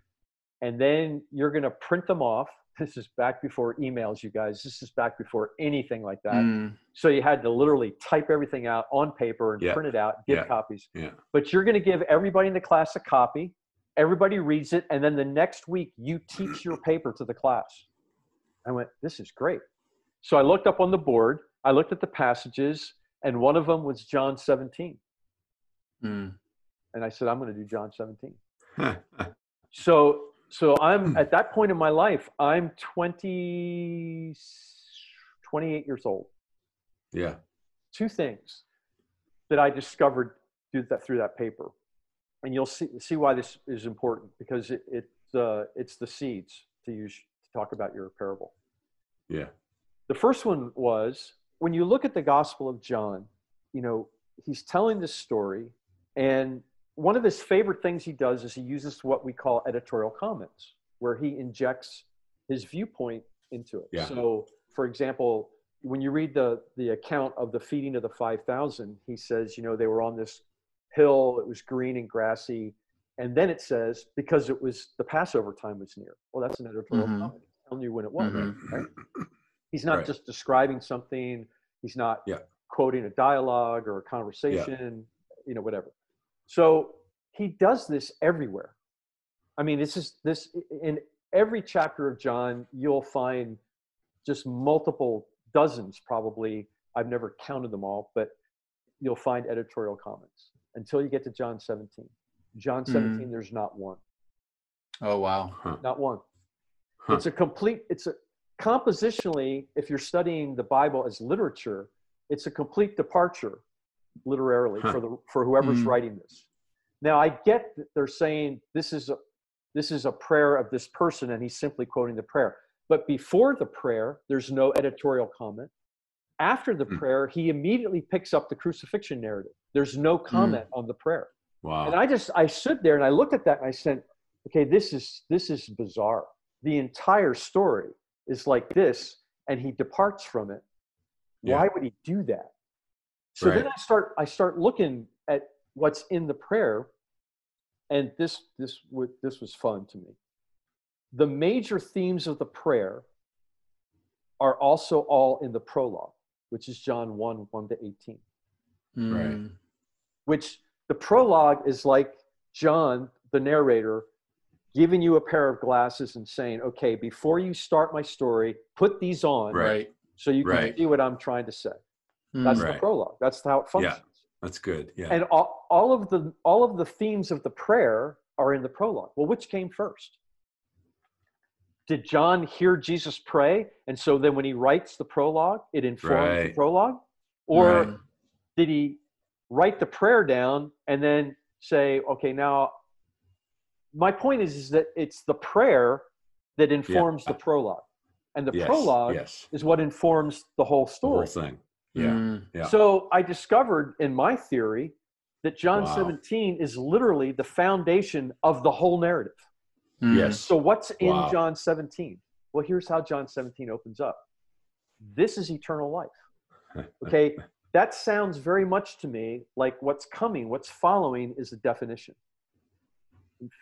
And then you're going to print them off. This is back before emails, you guys. This is back before anything like that. Mm. So you had to literally type everything out on paper and yeah. print it out, give yeah. copies. Yeah. But you're going to give everybody in the class a copy. Everybody reads it. And then the next week, you teach your paper to the class. I went, this is great. So I looked up on the board. I looked at the passages. And one of them was John seventeen. Mm. And I said, I'm going to do John seventeen. so so I'm at that point in my life, I'm twenty, twenty-eight years old. Yeah. Two things that I discovered through that, through that paper. And you'll see, see why this is important, because it, it, uh, it's the seeds to use to talk about your parable. Yeah. The first one was, when you look at the Gospel of John, you know, he's telling this story, and one of his favorite things he does is he uses what we call editorial comments, where he injects his viewpoint into it. Yeah. So, for example, when you read the, the account of the feeding of the five thousand, he says, you know, they were on this hill, it was green and grassy, and then it says, because it was, the Passover time was near. Well, that's an editorial mm-hmm. comment. He's telling you when it was, mm-hmm. right? He's not right. just describing something. He's not... Yeah. quoting a dialogue or a conversation, yeah. you know, whatever. So he does this everywhere. I mean, this is this in every chapter of John, you'll find just multiple dozens, probably. I've never counted them all, but you'll find editorial comments until you get to John seventeen. John seventeen, mm-hmm. there's not one. Oh, wow. Huh. Not one. Huh. It's a complete, it's a compositionally, if you're studying the Bible as literature, it's a complete departure, literarily, huh. for the for whoever's mm-hmm. writing this. Now, I get that they're saying this is a this is a prayer of this person, and he's simply quoting the prayer. But before the prayer, there's no editorial comment. After the mm. prayer, he immediately picks up the crucifixion narrative. There's no comment mm. on the prayer. Wow! And I just I stood there and I looked at that and I said, okay, this is this is bizarre. The entire story is like this, and he departs from it. Yeah. Why would he do that? So right. then I start, I start looking at what's in the prayer, and this, this, this was fun to me. The major themes of the prayer are also all in the prologue, which is John one, one to eighteen. Mm. Right. Which the prologue is like John, the narrator, giving you a pair of glasses and saying, okay, before you start my story, put these on. Right. So you can right. see what I'm trying to say. That's right. the prologue. That's how it functions. Yeah, that's good. Yeah. And all, all of the all of the themes of the prayer are in the prologue. Well, which came first? Did John hear Jesus pray, and so then when he writes the prologue, it informs right. the prologue? Or right. did he write the prayer down and then say, okay, now my point is, is that it's the prayer that informs yeah. the prologue. And the yes, prologue yes. is what informs the whole story. The whole thing. Yeah. Mm. yeah. So I discovered in my theory that John wow. seventeen is literally the foundation of the whole narrative. Mm. Yes. So what's in wow. John seventeen? Well, here's how John seventeen opens up. This is eternal life. Okay. That sounds very much to me like what's coming, what's following is a definition.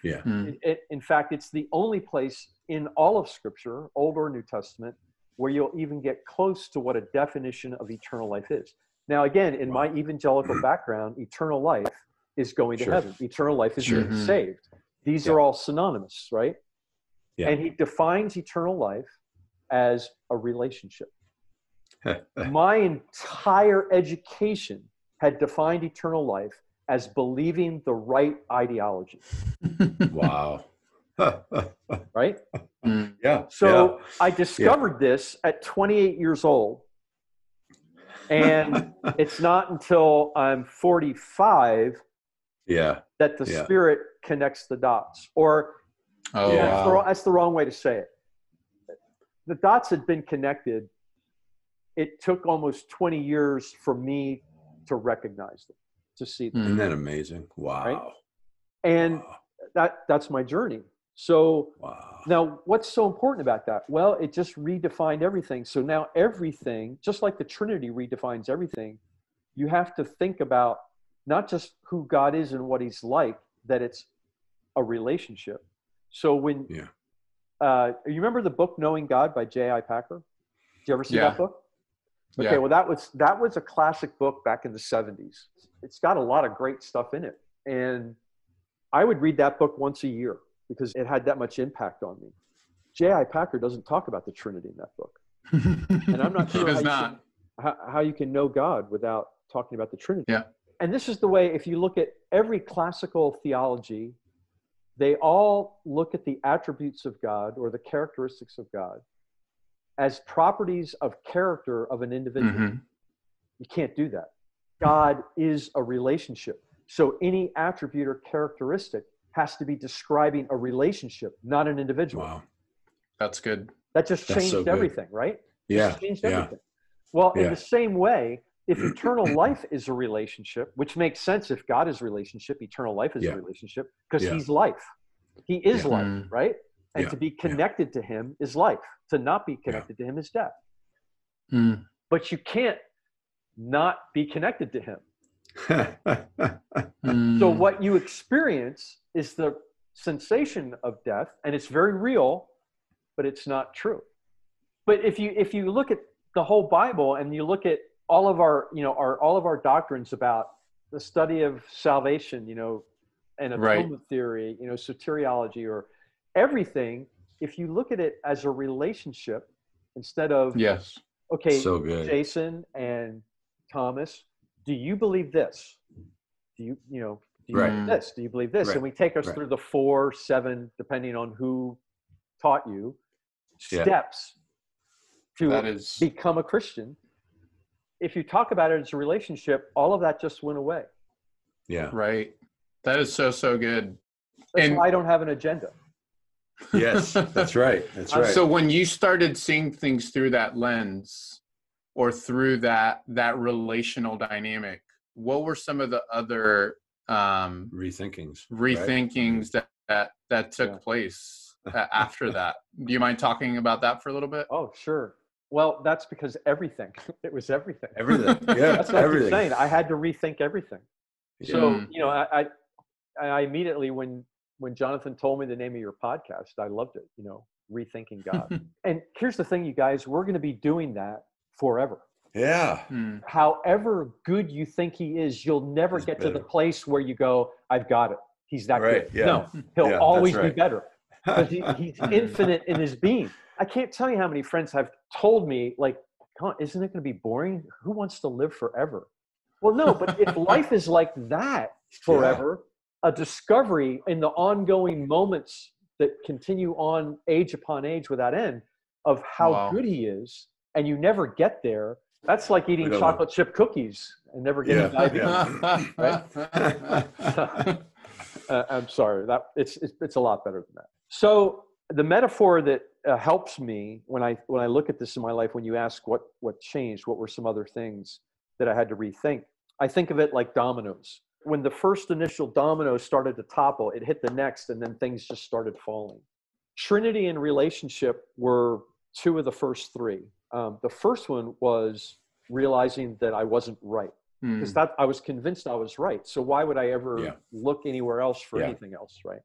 Yeah. Mm. It, it, in fact, it's the only place in all of Scripture, Old or New Testament, where you'll even get close to what a definition of eternal life is. Now, again, in wow. my evangelical background, eternal life is going to sure. heaven. Eternal life is sure. being mm-hmm. saved. These yeah. are all synonymous, right? Yeah. And he defines eternal life as a relationship. My entire education had defined eternal life as believing the right ideology. Wow. Right? Mm, yeah. So yeah. I discovered yeah. this at twenty-eight years old. And it's not until I'm forty-five yeah. that the yeah. Spirit connects the dots. Or oh, yeah, wow. that's, the, that's the wrong way to say it. The dots had been connected. It took almost twenty years for me to recognize them, to see them. Isn't that amazing? Wow. Right? And wow. that that's my journey. So wow. now what's so important about that? Well, it just redefined everything. So now everything, just like the Trinity redefines everything, you have to think about not just who God is and what he's like, that it's a relationship. So when, yeah. uh, you remember the book Knowing God by J I Packer? Did you ever see yeah. that book? Okay, yeah. well, that was, that was a classic book back in the seventies. It's got a lot of great stuff in it. And I would read that book once a year, because it had that much impact on me. J I Packer doesn't talk about the Trinity in that book. And I'm not sure how, not. You can, how you can know God without talking about the Trinity. Yeah. And this is the way, if you look at every classical theology, they all look at the attributes of God or the characteristics of God as properties of character of an individual. Mm-hmm. You can't do that. God is a relationship. So any attribute or characteristic has to be describing a relationship, not an individual. Wow. That's good. That just changed so everything, right? Yeah. Just changed yeah. everything. Well, yeah. in the same way, if eternal life is a relationship, which makes sense if God is relationship, eternal life is yeah. a relationship, because yeah. he's life. He is yeah. life, right? And yeah. to be connected yeah. to him is life. To not be connected yeah. to him is death. Mm. But you can't not be connected to him. So what you experience is the sensation of death, and it's very real, but it's not true. But if you if you look at the whole Bible and you look at all of our you know our all of our doctrines about the study of salvation, you know, and atonement right. theory, you know, soteriology, or everything, if you look at it as a relationship instead of yes, okay, so good. Jason and Thomas, do you believe this? Do you you know? Do you right. believe this? Do you believe this? Right. And we take us right. through the four, seven, depending on who taught you, steps yeah. to is... become a Christian. If you talk about it as a relationship, all of that just went away. Yeah. Right. That is so, so good. That's and why I don't have an agenda. Yes, that's right. That's right. So when you started seeing things through that lens or through that, that relational dynamic, what were some of the other um rethinkings rethinkings right? that, that that took yeah. place after that? Do you mind talking about that for a little bit? Oh, sure. Well, that's because everything it was everything everything yeah that's what everything. I'm saying, I had to rethink everything. Yeah. So you know I, I I immediately when when Jonathan told me the name of your podcast, I loved it, you know, Rethinking God. And here's the thing, you guys, we're going to be doing that forever. Yeah. Mm. However good you think he is, you'll never he's get better. To the place where you go, I've got it. He's that right, good. Yeah. No, he'll yeah, always right. be better. Because he, he's infinite in his being. I can't tell you how many friends have told me, like, come on, isn't it going to be boring? Who wants to live forever? Well, no, but if life is like that forever, yeah. a discovery in the ongoing moments that continue on age upon age without end of how wow. good he is, and you never get there. That's like eating chocolate know. chip cookies and never getting yeah. diabetes. Right? uh, I'm sorry. That it's, it's it's a lot better than that. So the metaphor that uh, helps me when I when I look at this in my life, when you ask what what changed, what were some other things that I had to rethink, I think of it like dominoes. When the first initial domino started to topple, it hit the next, and then things just started falling. Trinity and relationship were two of the first three. Um, the first one was realizing that I wasn't right, because mm. that I was convinced I was right. So why would I ever yeah. look anywhere else for yeah. anything else, right?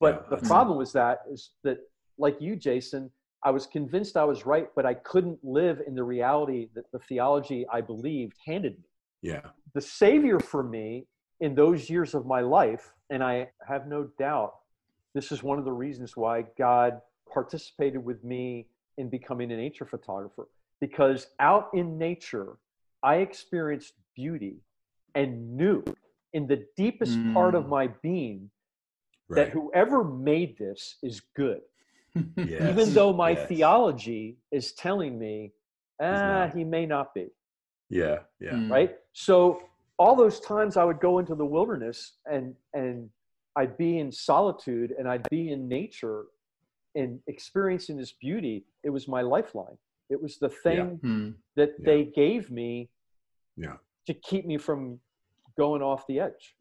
But yeah, the problem was that is that, like you, Jason, I was convinced I was right, but I couldn't live in the reality that the theology I believed handed me. Yeah, the savior for me in those years of my life, and I have no doubt this is one of the reasons why God participated with me in becoming a nature photographer, because out in nature, I experienced beauty and knew in the deepest mm. part of my being right. that whoever made this is good. Yes. Even though my yes. theology is telling me, ah, he may not be. Yeah, yeah. Mm. Right? So all those times I would go into the wilderness and and I'd be in solitude and I'd be in nature and experiencing this beauty. It was my lifeline. It was the thing yeah. mm. that yeah. they gave me yeah. to keep me from going off the edge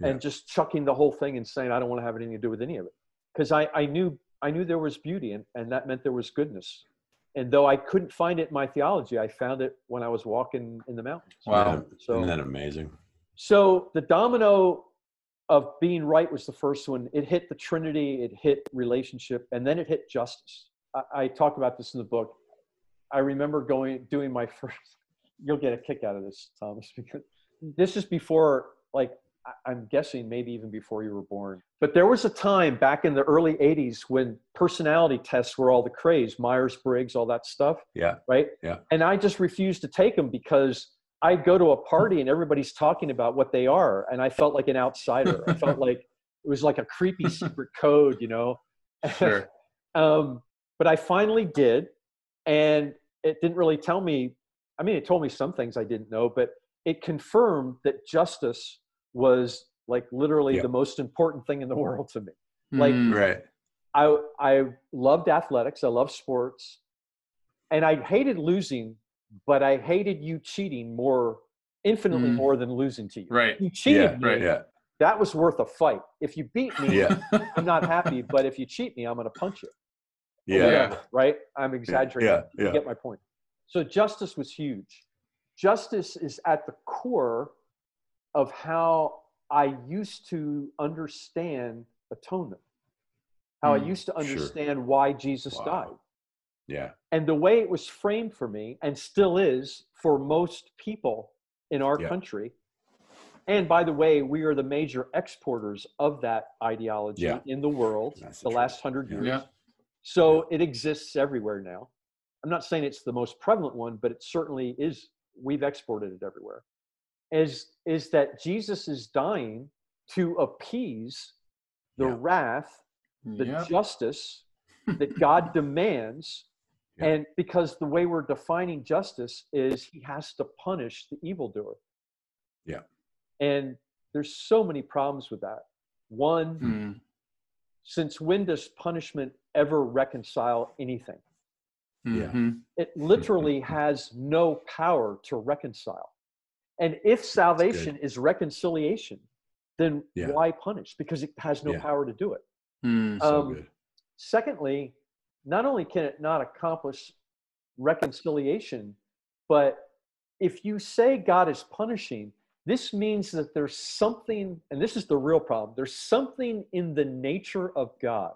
yeah. and just chucking the whole thing and saying, I don't want to have anything to do with any of it. Because I, I knew I knew there was beauty, and, and that meant there was goodness. And though I couldn't find it in my theology, I found it when I was walking in the mountains. Wow. So, isn't that amazing? So the domino of being right was the first one. It hit the Trinity, it hit relationship, and then it hit justice. I, I talk about this in the book. I remember going, doing my first, you'll get a kick out of this, Thomas, because this is before, like, I'm guessing maybe even before you were born. But there was a time back in the early eighties when personality tests were all the craze, Myers-Briggs, all that stuff. Yeah. Right? Yeah. And I just refused to take them because I'd go to a party and everybody's talking about what they are. And I felt like an outsider. I felt like it was like a creepy secret code, you know? Sure. um, but I finally did. And it didn't really tell me, I mean, it told me some things I didn't know, but it confirmed that justice was like literally yeah. the most important thing in the world to me. Like right. I, I loved athletics. I loved sports, and I hated losing, but I hated you cheating more, infinitely mm. more than losing to you. Right. You cheated yeah, me. Right, yeah. That was worth a fight. If you beat me, yeah. I'm not happy, but if you cheat me, I'm going to punch you. Yeah. Whatever, right. I'm exaggerating. Yeah, yeah. You get my point. So justice was huge. Justice is at the core of how I used to understand atonement, how mm, I used to understand sure. why Jesus wow. died. Yeah. And the way it was framed for me, and still is for most people in our yeah. country. And by the way, we are the major exporters of that ideology yeah. in the world That's the, the last hundred years. Yeah. So yeah. it exists everywhere now. I'm not saying it's the most prevalent one, but it certainly is. We've exported it everywhere. Is, is that Jesus is dying to appease the yeah. wrath, the yeah. justice that God demands. Yeah. And because the way we're defining justice is he has to punish the evildoer. Yeah. And there's so many problems with that. One, mm. since when does punishment ever reconcile anything? Mm-hmm. It literally mm-hmm. has no power to reconcile. And if salvation is reconciliation, then yeah. why punish? Because it has no yeah. power to do it. Mm, so um, good. Secondly, not only can it not accomplish reconciliation, but if you say God is punishing, this means that there's something, and this is the real problem, there's something in the nature of God,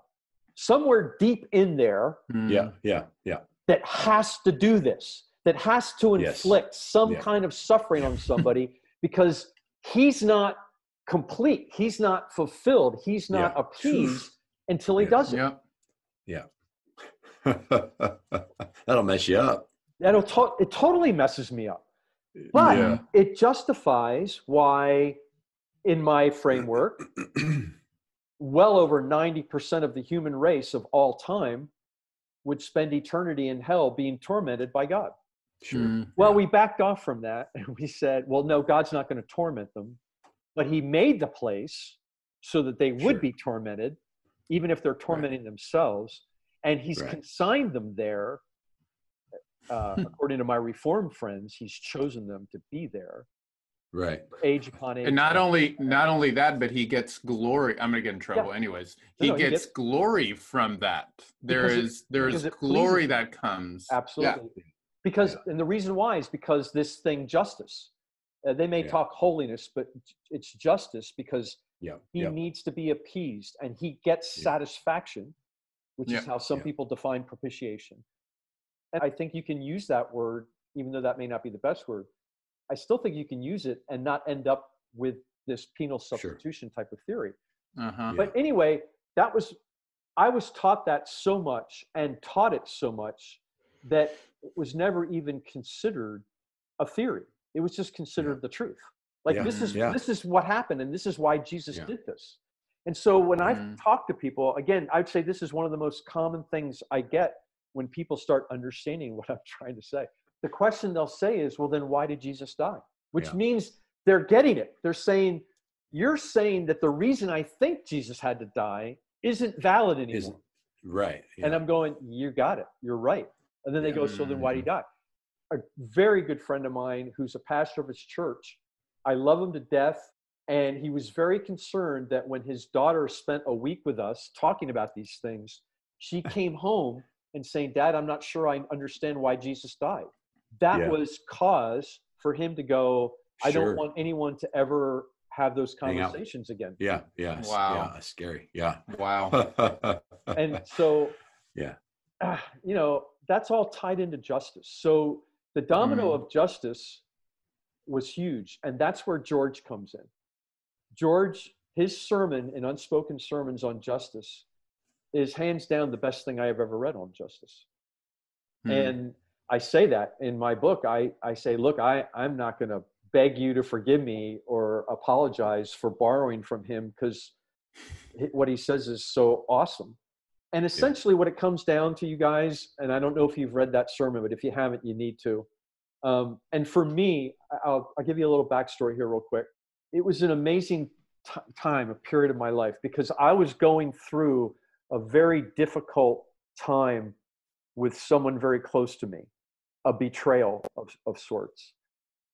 somewhere deep in there, mm. yeah, yeah, yeah, that has to do this. That has to inflict yes. some yeah. kind of suffering on somebody because he's not complete. He's not fulfilled. He's not yeah. appeased until he yeah. does it. Yeah. yeah. That'll mess you up. That'll to- it totally messes me up. But yeah. it justifies why, in my framework, well over ninety percent of the human race of all time would spend eternity in hell being tormented by God. Sure. Mm, well, yeah. we backed off from that and we said, well, no, God's not going to torment them, but he made the place so that they would sure. be tormented, even if they're tormenting right. themselves. And he's right. consigned them there. Uh, according to my Reformed friends, he's chosen them to be there. Right. Age upon age. And not only, not only that, but he gets glory. I'm going to get in trouble yeah. anyways. He, no, no, gets he gets glory from that. There because is, it, there is glory pleases. That comes. Absolutely. Yeah. Because, yeah. and the reason why is because this thing, justice, uh, they may yeah. talk holiness, but it's justice because yeah. he yeah. needs to be appeased and he gets yeah. satisfaction, which yeah. is how some yeah. people define propitiation. And I think you can use that word, even though that may not be the best word. I still think you can use it and not end up with this penal substitution sure. type of theory. Uh-huh. But yeah. anyway, that was, I was taught that so much and taught it so much that it was never even considered a theory. It was just considered yeah. the truth. Like yeah. this is, yeah. this is what happened. And this is why Jesus yeah. did this. And so when I mm. talk to people, again, I'd say this is one of the most common things I get when people start understanding what I'm trying to say. the question they'll say is, well, then why did Jesus die? Which yeah. means they're getting it. They're saying, you're saying that the reason I think Jesus had to die isn't valid anymore. Isn't, right. Yeah. And I'm going, you got it. You're right. And then they yeah. go, so then why did he die? A very good friend of mine who's a pastor of his church, I love him to death. And he was very concerned that when his daughter spent a week with us talking about these things, she came home and saying, Dad, I'm not sure I understand why Jesus died. That yeah. was cause for him to go, I sure. don't want anyone to ever have those conversations again. Yeah. Yeah. Wow. Yeah, scary. Yeah. Wow. And so, yeah, uh, you know, that's all tied into justice. So the domino mm. of justice was huge. And that's where George comes in. George, his sermon in Unspoken Sermons on Justice is hands down the best thing I have ever read on justice. Mm. And I say that in my book. I, I say, look, I, I'm not going to beg you to forgive me or apologize for borrowing from him, because what he says is so awesome. And essentially yeah. what it comes down to, you guys, and I don't know if you've read that sermon, but if you haven't, you need to. Um, and for me, I'll, I'll give you a little backstory here real quick. It was an amazing t- time, a period of my life, because I was going through a very difficult time with someone very close to me, a betrayal of, of sorts.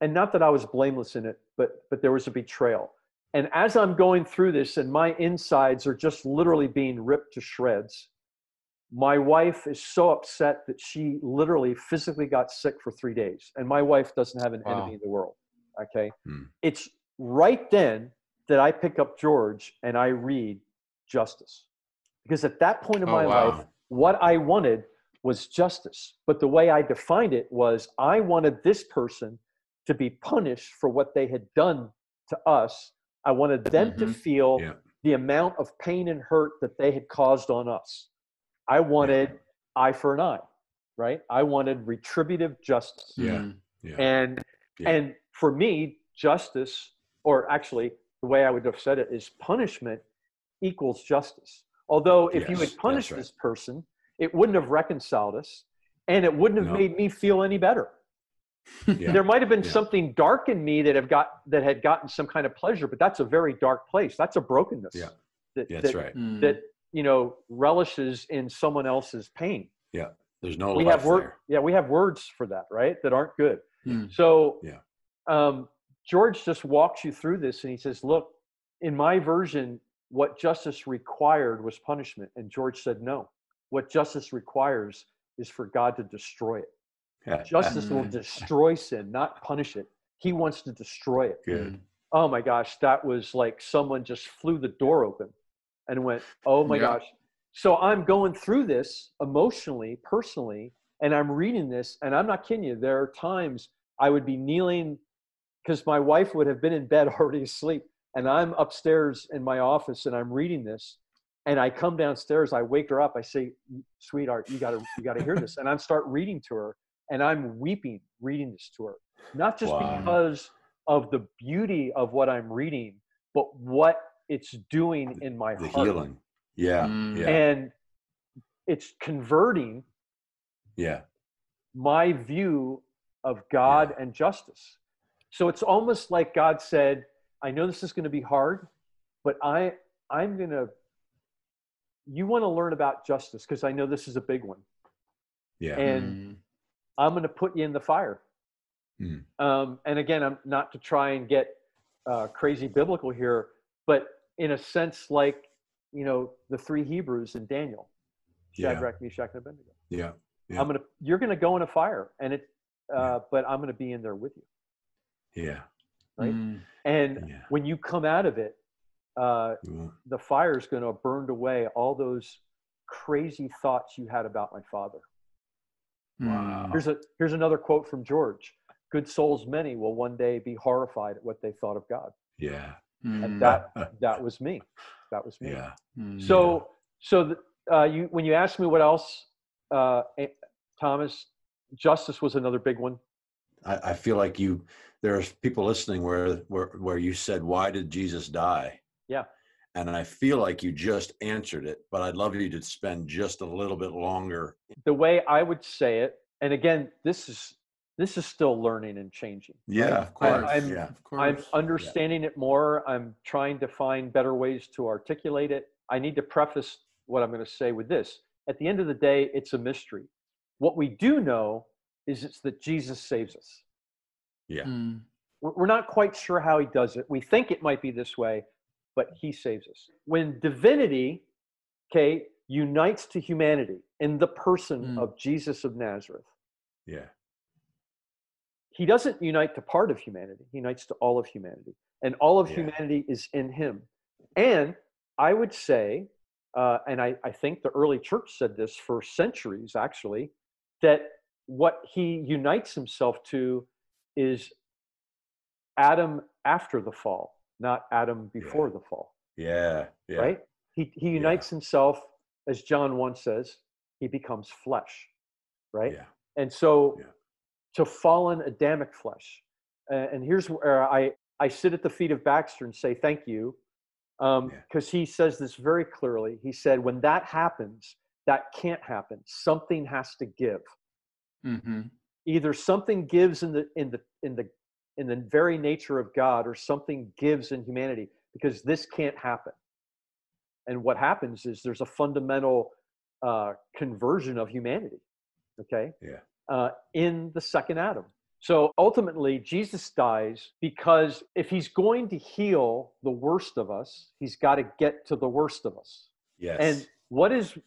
And not that I was blameless in it, but, but there was a betrayal. And as I'm going through this and my insides are just literally being ripped to shreds, my wife is so upset that she literally physically got sick for three days. And my wife doesn't have an wow. enemy in the world. Okay. Hmm. It's right then that I pick up George and I read Justice. Because at that point in oh, my wow. life, what I wanted was justice. But the way I defined it was, I wanted this person to be punished for what they had done to us. I wanted them mm-hmm. to feel yeah. the amount of pain and hurt that they had caused on us. I wanted yeah. eye for an eye, right? I wanted retributive justice. Yeah. yeah. And yeah. and for me, justice, or actually the way I would have said it is, punishment equals justice. Although if yes, you had punished right. this person, it wouldn't have reconciled us, and it wouldn't have no. made me feel any better. Yeah. There might have been yeah. something dark in me that have got that had gotten some kind of pleasure, but that's a very dark place. That's a brokenness. Yeah, that, that's that, right. That you know relishes in someone else's pain. Yeah, there's no. We life have word. There. Yeah, we have words for that, right? That aren't good. Mm. So yeah, um, George just walks you through this, and he says, "Look, in my version, what justice required was punishment," and George said, "No, what justice requires is for God to destroy it." Justice will destroy sin, not punish it. He wants to destroy it. Good. Oh my gosh, that was like someone just flew the door open and went, oh my yeah. gosh. So I'm going through this emotionally, personally, and I'm reading this, and I'm not kidding you. There are times I would be kneeling because my wife would have been in bed already asleep, and I'm upstairs in my office and I'm reading this. And I come downstairs, I wake her up, I say, sweetheart, you gotta you gotta hear this. And I start reading to her. And I'm weeping reading this to her, not just wow. because of the beauty of what I'm reading, but what it's doing in my the heart. The healing. Yeah. Mm. yeah. And it's converting yeah. my view of God yeah. and justice. So it's almost like God said, I know this is going to be hard, but I, I'm going to, you want to learn about justice because I know this is a big one. Yeah. And mm. I'm going to put you in the fire. Mm. Um, and again, I'm not to try and get uh, crazy biblical here, but in a sense, like, you know, the three Hebrews and Daniel, Shadrach, yeah. Meshach, and Abednego. Yeah. yeah. I'm going to, you're going to go in a fire, and it, uh, yeah. but I'm going to be in there with you. Yeah. Right. Mm. And yeah. when you come out of it, uh, yeah. the fire is going to have burned away all those crazy thoughts you had about my father. Wow. Here's a here's another quote from George. Good souls many will one day be horrified at what they thought of God. Yeah. Mm. And that that was me. That was me. Yeah. So so the, uh, you when you asked me what else, uh, Thomas, justice was another big one. I, I feel like you there's people listening where where where you said, why did Jesus die? Yeah. And I feel like you just answered it, but I'd love you to spend just a little bit longer. The way I would say it, and again, this is this is still learning and changing. Yeah, right? of course. I'm, yeah, of course. I'm understanding yeah. it more. I'm trying to find better ways to articulate it. I need to preface what I'm going to say with this. At the end of the day, it's a mystery. What we do know is it's that Jesus saves us. Yeah. Mm. We're not quite sure how he does it. We think it might be this way, but he saves us. When divinity, okay, unites to humanity in the person mm. of Jesus of Nazareth. Yeah. He doesn't unite to part of humanity. He unites to all of humanity. And all of yeah. humanity is in him. And I would say, uh, and I, I think the early church said this for centuries, actually, that what he unites himself to is Adam after the fall, not Adam before yeah. the fall. Yeah. yeah. Right? He, he unites yeah. himself, as John one says, he becomes flesh. Right? Yeah. And so... Yeah. to fallen Adamic flesh. Uh, and here's where I, I sit at the feet of Baxter and say, thank you. Um, because yeah. he says this very clearly. He said, when that happens, that can't happen. Something has to give. Mm-hmm. Either something gives in the, in the, in the, in the very nature of God, or something gives in humanity, because this can't happen. And what happens is there's a fundamental uh, conversion of humanity. Okay. Yeah. Uh, in the second Adam. So ultimately, Jesus dies because if he's going to heal the worst of us, he's got to get to the worst of us. Yes. And what is,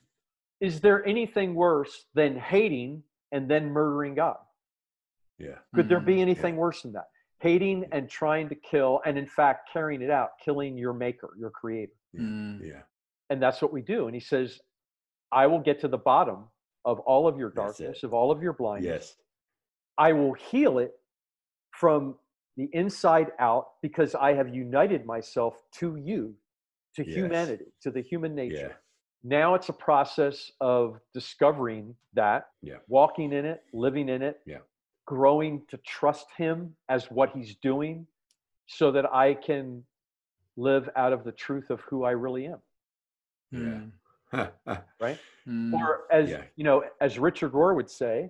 is there anything worse than hating and then murdering God? Yeah. Could mm-hmm. there be anything yeah. worse than that? Hating yeah. and trying to kill, and in fact, carrying it out, killing your maker, your creator. Yeah. Mm. yeah. And that's what we do. And he says, I will get to the bottom of all of your darkness, of all of your blindness. Yes. I will heal it from the inside out, because I have united myself to you, to yes. humanity, to the human nature. Yeah. Now it's a process of discovering that, yeah. walking in it, living in it, yeah. growing to trust him as what he's doing, so that I can live out of the truth of who I really am. Yeah. Mm. Right? Mm, or as yeah. you know, as Richard Rohr would say,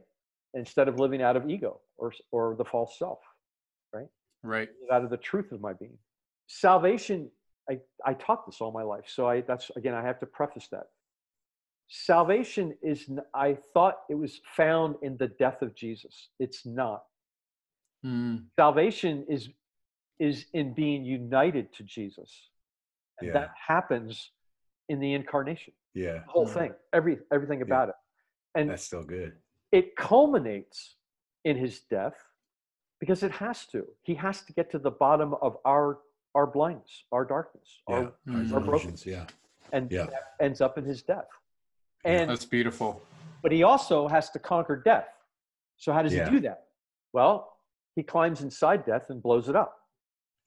instead of living out of ego or or the false self, right? Right. Out of the truth of my being. Salvation, I, I taught this all my life. So I that's again, I have to preface that. Salvation is, I thought it was found in the death of Jesus. It's not. Mm. Salvation is is in being united to Jesus. And yeah. that happens in the incarnation. Yeah. The whole thing, every, everything about yeah. it. And that's still good. It culminates in his death, because it has to. He has to get to the bottom of our our blindness, our darkness, yeah. our, mm-hmm. our brokenness. Yeah. And yeah. that ends up in his death. And that's beautiful. But he also has to conquer death. So how does yeah. he do that? Well, he climbs inside death and blows it up.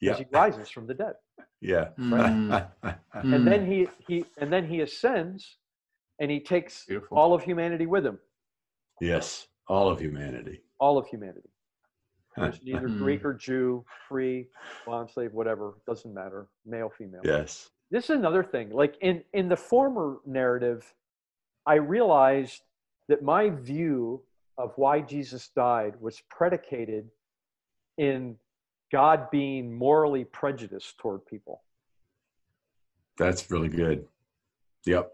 Yeah. As he rises from the dead. Yeah. Right? Mm. And then he, he and then he ascends, and he takes Beautiful. all of humanity with him. Yes, all of humanity. All of humanity. There's neither Greek or Jew, free, bond, slave, whatever, doesn't matter, male, female. Yes. This is another thing. Like in, in the former narrative, I realized that my view of why Jesus died was predicated in God being morally prejudiced toward people. That's really good. Yep.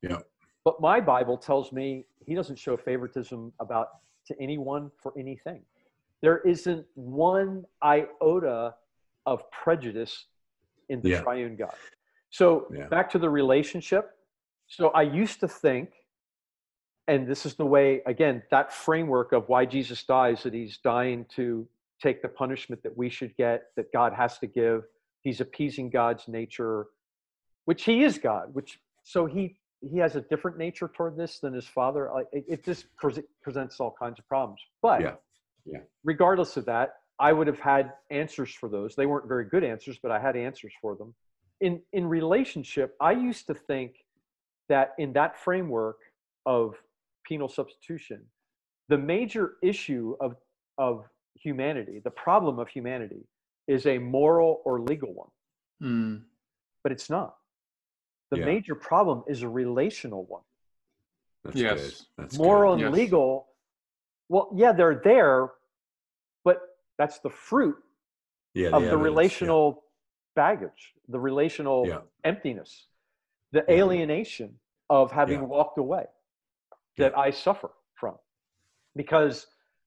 Yep. But my Bible tells me he doesn't show favoritism about to anyone for anything. There isn't one iota of prejudice in the yeah. triune God. So yeah. back to the relationship. So I used to think, and this is the way, again, that framework of why Jesus dies, that he's dying to take the punishment that we should get, that God has to give. He's appeasing God's nature, which he is God, which, so he, he has a different nature toward this than his father. It, it just pre- presents all kinds of problems. But yeah. Yeah. regardless of that, I would have had answers for those. They weren't very good answers, but I had answers for them. In, in relationship, I used to think that in that framework of penal substitution, the major issue of, of, humanity, the problem of humanity, is a moral or legal one. Mm. But it's not. The yeah. major problem is a relational one. That's yes. That's moral good. and yes. legal, well, yeah, they're there, That's the fruit yeah, of the, the evidence, relational yeah. baggage, the relational yeah. emptiness, the yeah. alienation of having yeah. walked away that yeah. I suffer from. Because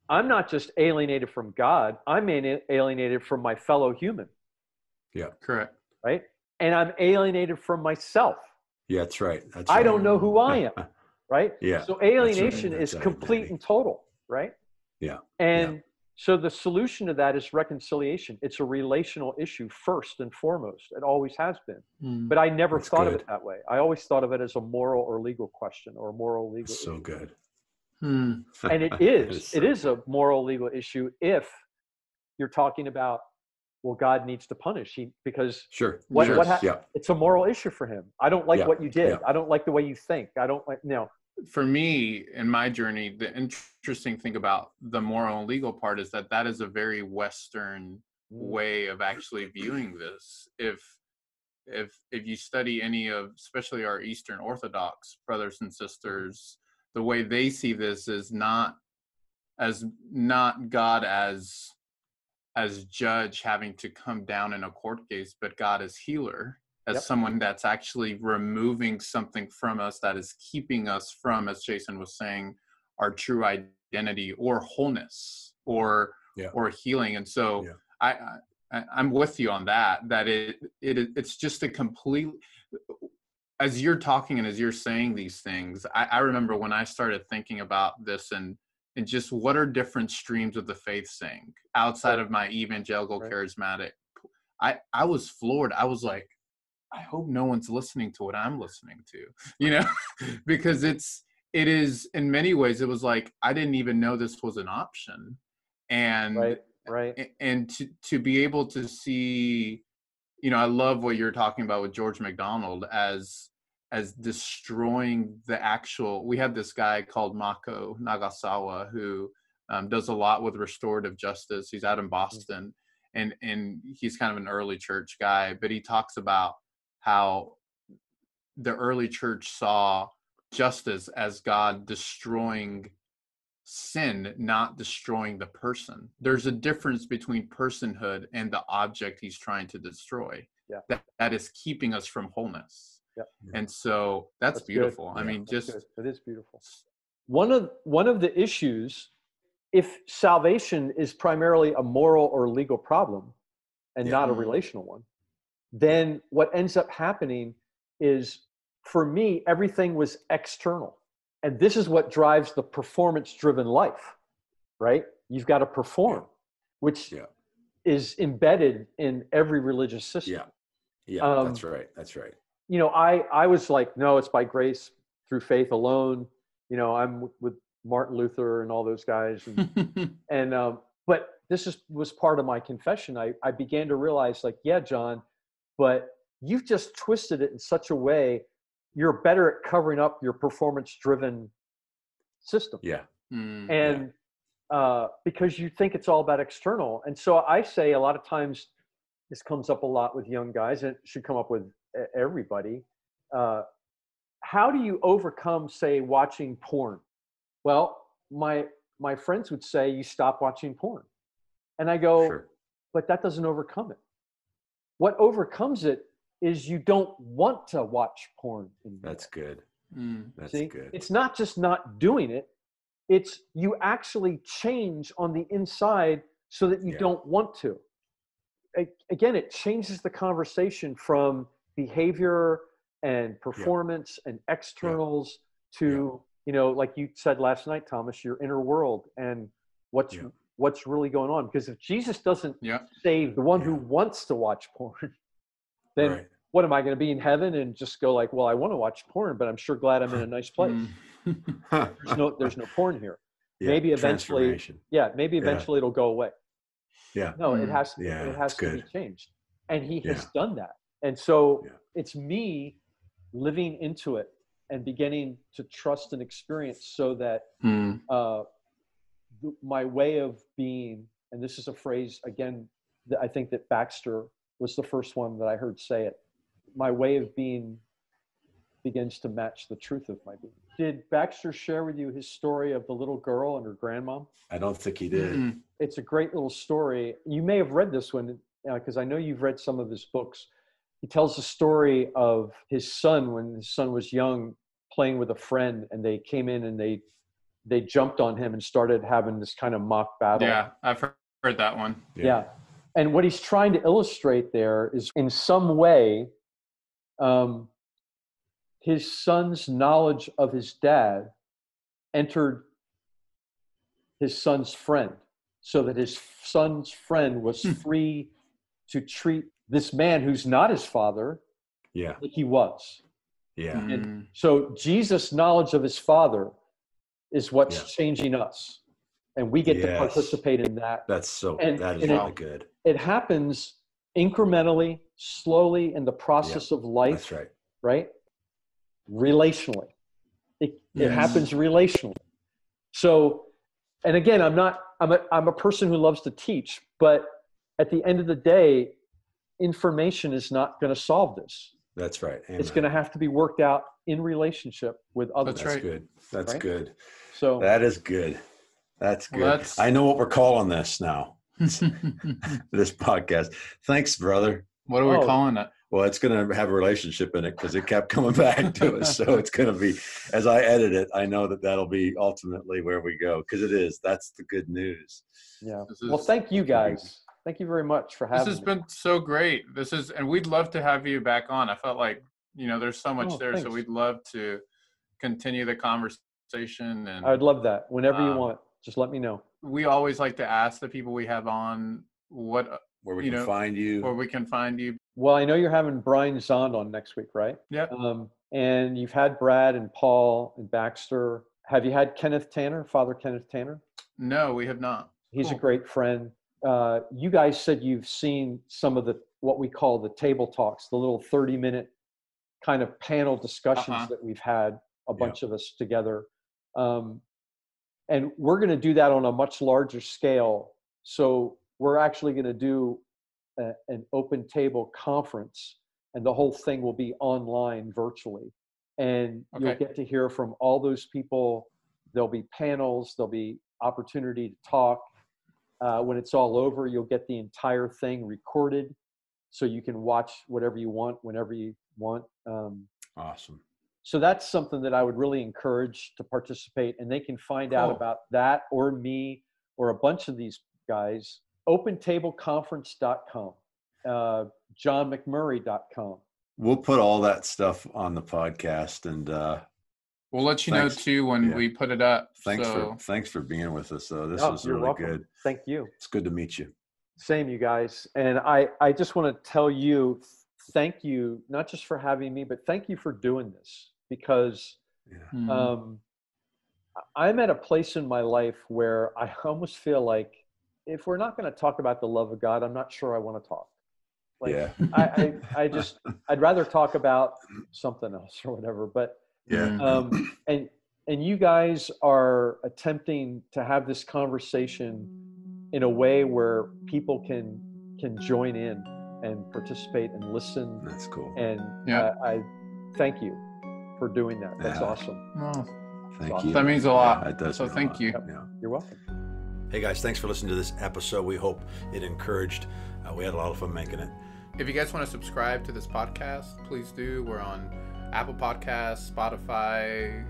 I'm not just alienated from God, I'm alienated from my fellow human. Yeah, correct. Right? And I'm alienated from myself. Yeah, that's right. That's I right. don't know who I am. Right? Yeah. So alienation that's right. that's is complete identity. And total. Right? Yeah. And yeah. so the solution to that is reconciliation. It's a relational issue first and foremost. It always has been. Mm. But I never that's thought good. Of it that way. I always thought of it as a moral or legal question or moral legal that's issue. So good. Hmm. And it is, is so it is a moral legal issue if you're talking about, well, God needs to punish he, because sure. What, sure. what ha- yeah. it's a moral issue for him. I don't like yeah. what you did. Yeah. I don't like the way you think. I don't like, no. For me, in my journey, the interesting thing about the moral and legal part is that that is a very Western way of actually viewing this. If, if, if you study any of, especially our Eastern Orthodox brothers and sisters, the way they see this is not as not God as as judge having to come down in a court case, but God as healer, as yep. someone that's actually removing something from us that is keeping us from, as Jason was saying, our true identity or wholeness or yeah. or healing. And so yeah. I, I I'm with you on that. That it it it's just a complete. As you're talking and as you're saying these things, I, I remember when I started thinking about this and, and just what are different streams of the faith saying outside of my evangelical right. charismatic, I, I was floored. I was like, I hope no one's listening to what I'm listening to, you know, because it's, it is in many ways, it was like, I didn't even know this was an option. And, right, right. and to, to be able to see, you know, I love what you're talking about with George MacDonald as as destroying the actual. We have this guy called Mako Nagasawa who um, does a lot with restorative justice. He's out in Boston, and and he's kind of an early church guy, but he talks about how the early church saw justice as God destroying sin, not destroying the person. There's a difference between personhood and the object he's trying to destroy. Yeah. That, that is keeping us from wholeness. Yeah. And so that's, that's beautiful. Good. I yeah, mean, just good. It is beautiful. One of one of the issues, if salvation is primarily a moral or legal problem and yeah. not a relational one, then what ends up happening is, for me, everything was external. And this is what drives the performance-driven life, right? You've got to perform, yeah. which yeah. is embedded in every religious system. Yeah, yeah, um, that's right. That's right. You know, I, I was like, no, it's by grace through faith alone. You know, I'm w- with Martin Luther and all those guys. And, and um, but this is, was part of my confession. I, I began to realize, like, yeah, John, but you've just twisted it in such a way you're better at covering up your performance-driven system. Yeah. Mm, and yeah. Uh, because you think it's all about external. And so I say a lot of times, this comes up a lot with young guys, and it should come up with everybody. Uh, how do you overcome, say, watching porn? Well, my my friends would say you stop watching porn. And I go, sure. but that doesn't overcome it. What overcomes it is you don't want to watch porn anymore. That's good. Mm. That's See? Good. It's not just not doing it. It's you actually change on the inside so that you yeah. don't want to. Again, it changes the conversation from behavior and performance yeah. and externals yeah. to, yeah. you know, like you said last night, Thomas, your inner world and what's yeah. what's really going on. Because if Jesus doesn't yeah. save the one yeah. who wants to watch porn, then right. what am I going to be in heaven and just go like, well, I want to watch porn, but I'm sure glad I'm in a nice place. there's no, there's no porn here. Yeah, maybe eventually, yeah, maybe eventually yeah. it'll go away. Yeah. No, it has to, yeah, it has to be changed. And he yeah. has done that. And so yeah. it's me living into it and beginning to trust and experience so that mm. uh, th- my way of being, and this is a phrase, again, that I think that Baxter was the first one that I heard say it. My way of being begins to match the truth of my being. Did Baxter share with you his story of the little girl and her grandmom? I don't think he did. Mm-hmm. It's a great little story. You may have read this one because uh, I know you've read some of his books. He tells the story of his son when his son was young, playing with a friend, and they came in and they they jumped on him and started having this kind of mock battle. Yeah, I've heard that one. Yeah. yeah. And what he's trying to illustrate there is in some way, um, his son's knowledge of his dad entered his son's friend, so that his son's friend was free to treat this man who's not his father yeah. like he was. Yeah. And so Jesus' knowledge of his father is what's yeah. changing us. And we get yes. to participate in that. That's so, and, that is really good. It happens incrementally, slowly in the process yeah. of life. That's right. Right? Relationally. It, yes. it happens relationally. So, and again, I'm not, I'm a, I'm a person who loves to teach, but at the end of the day, information is not going to solve this. That's right. Amen. It's going to have to be worked out in relationship with others. That's, That's right. good. That's right? good. So that is good. That's good. Well, that's... I know what we're calling this now. This podcast. Thanks, brother. What are we oh. calling it? Well, it's going to have a relationship in it because it kept coming back to us. So it's going to be, as I edit it, I know that that'll be ultimately where we go, because it is. That's the good news. Yeah. Is, well, thank you guys. Thank you very much for having me. This has me. been so great. This is, and we'd love to have you back on. I felt like, you know, there's so much oh, there. Thanks. So we'd love to continue the conversation. And I'd love that. Whenever um, you want, just let me know. We always like to ask the people we have on what, where we you can know, find you, where we can find you. Well, I know you're having Brian Zond on next week, right? Yeah. Um, and you've had Brad and Paul and Baxter. Have you had Kenneth Tanner, Father Kenneth Tanner? No, we have not. He's cool. a great friend. Uh, you guys said you've seen some of the, what we call the table talks, the little thirty minute kind of panel discussions uh-huh. that we've had, a bunch yeah. of us together. Um, and we're going to do that on a much larger scale. So we're actually going to do a, an open table conference, and the whole thing will be online virtually. And okay. you'll get to hear from all those people. There'll be panels, there'll be opportunity to talk. Uh, when it's all over, you'll get the entire thing recorded, so you can watch whatever you want, whenever you want. Um, awesome. So that's something that I would really encourage to participate, and they can find cool. out about that or me or a bunch of these guys. open table conference dot com, uh, john mc murray dot com. We'll put all that stuff on the podcast, and uh, we'll let you thanks. know too when yeah. we put it up. Thanks so. for thanks for being with us, though. This oh, was really welcome. good. Thank you. It's good to meet you. Same, you guys. And I I just want to tell you thank you, not just for having me, but thank you for doing this, because yeah. mm-hmm. um, I'm at a place in my life where I almost feel like, if we're not going to talk about the love of God, I'm not sure I want to talk. Like, yeah. I, I, I just, I'd rather talk about something else or whatever, but, yeah. um, and, and you guys are attempting to have this conversation in a way where people can, can join in and participate and listen. That's cool. And yeah. uh, I thank you for doing that. That's yeah. awesome. Oh, thank awesome. you. That means a lot. Yeah, it does so thank you. Yep. Yeah. You're welcome. Hey guys, thanks for listening to this episode. We hope it encouraged. Uh, we had a lot of fun making it. If you guys want to subscribe to this podcast, please do. We're on Apple Podcasts, Spotify,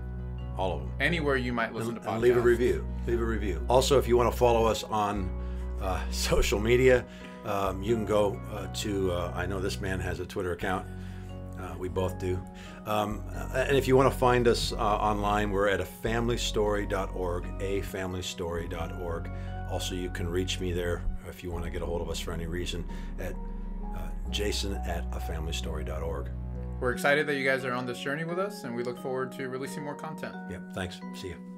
all of them. Anywhere you might listen and, to podcasts. And leave a review. Leave a review. Also, if you want to follow us on uh, social media, um, you can go uh, to, uh, I know this man has a Twitter account. Uh, we both do. Um, and if you want to find us uh, online, we're at a family story dot org, a family story dot org. Also, you can reach me there if you want to get a hold of us for any reason at uh, jason at a family story dot org. We're excited that you guys are on this journey with us, and we look forward to releasing more content. Yep, thanks. See you.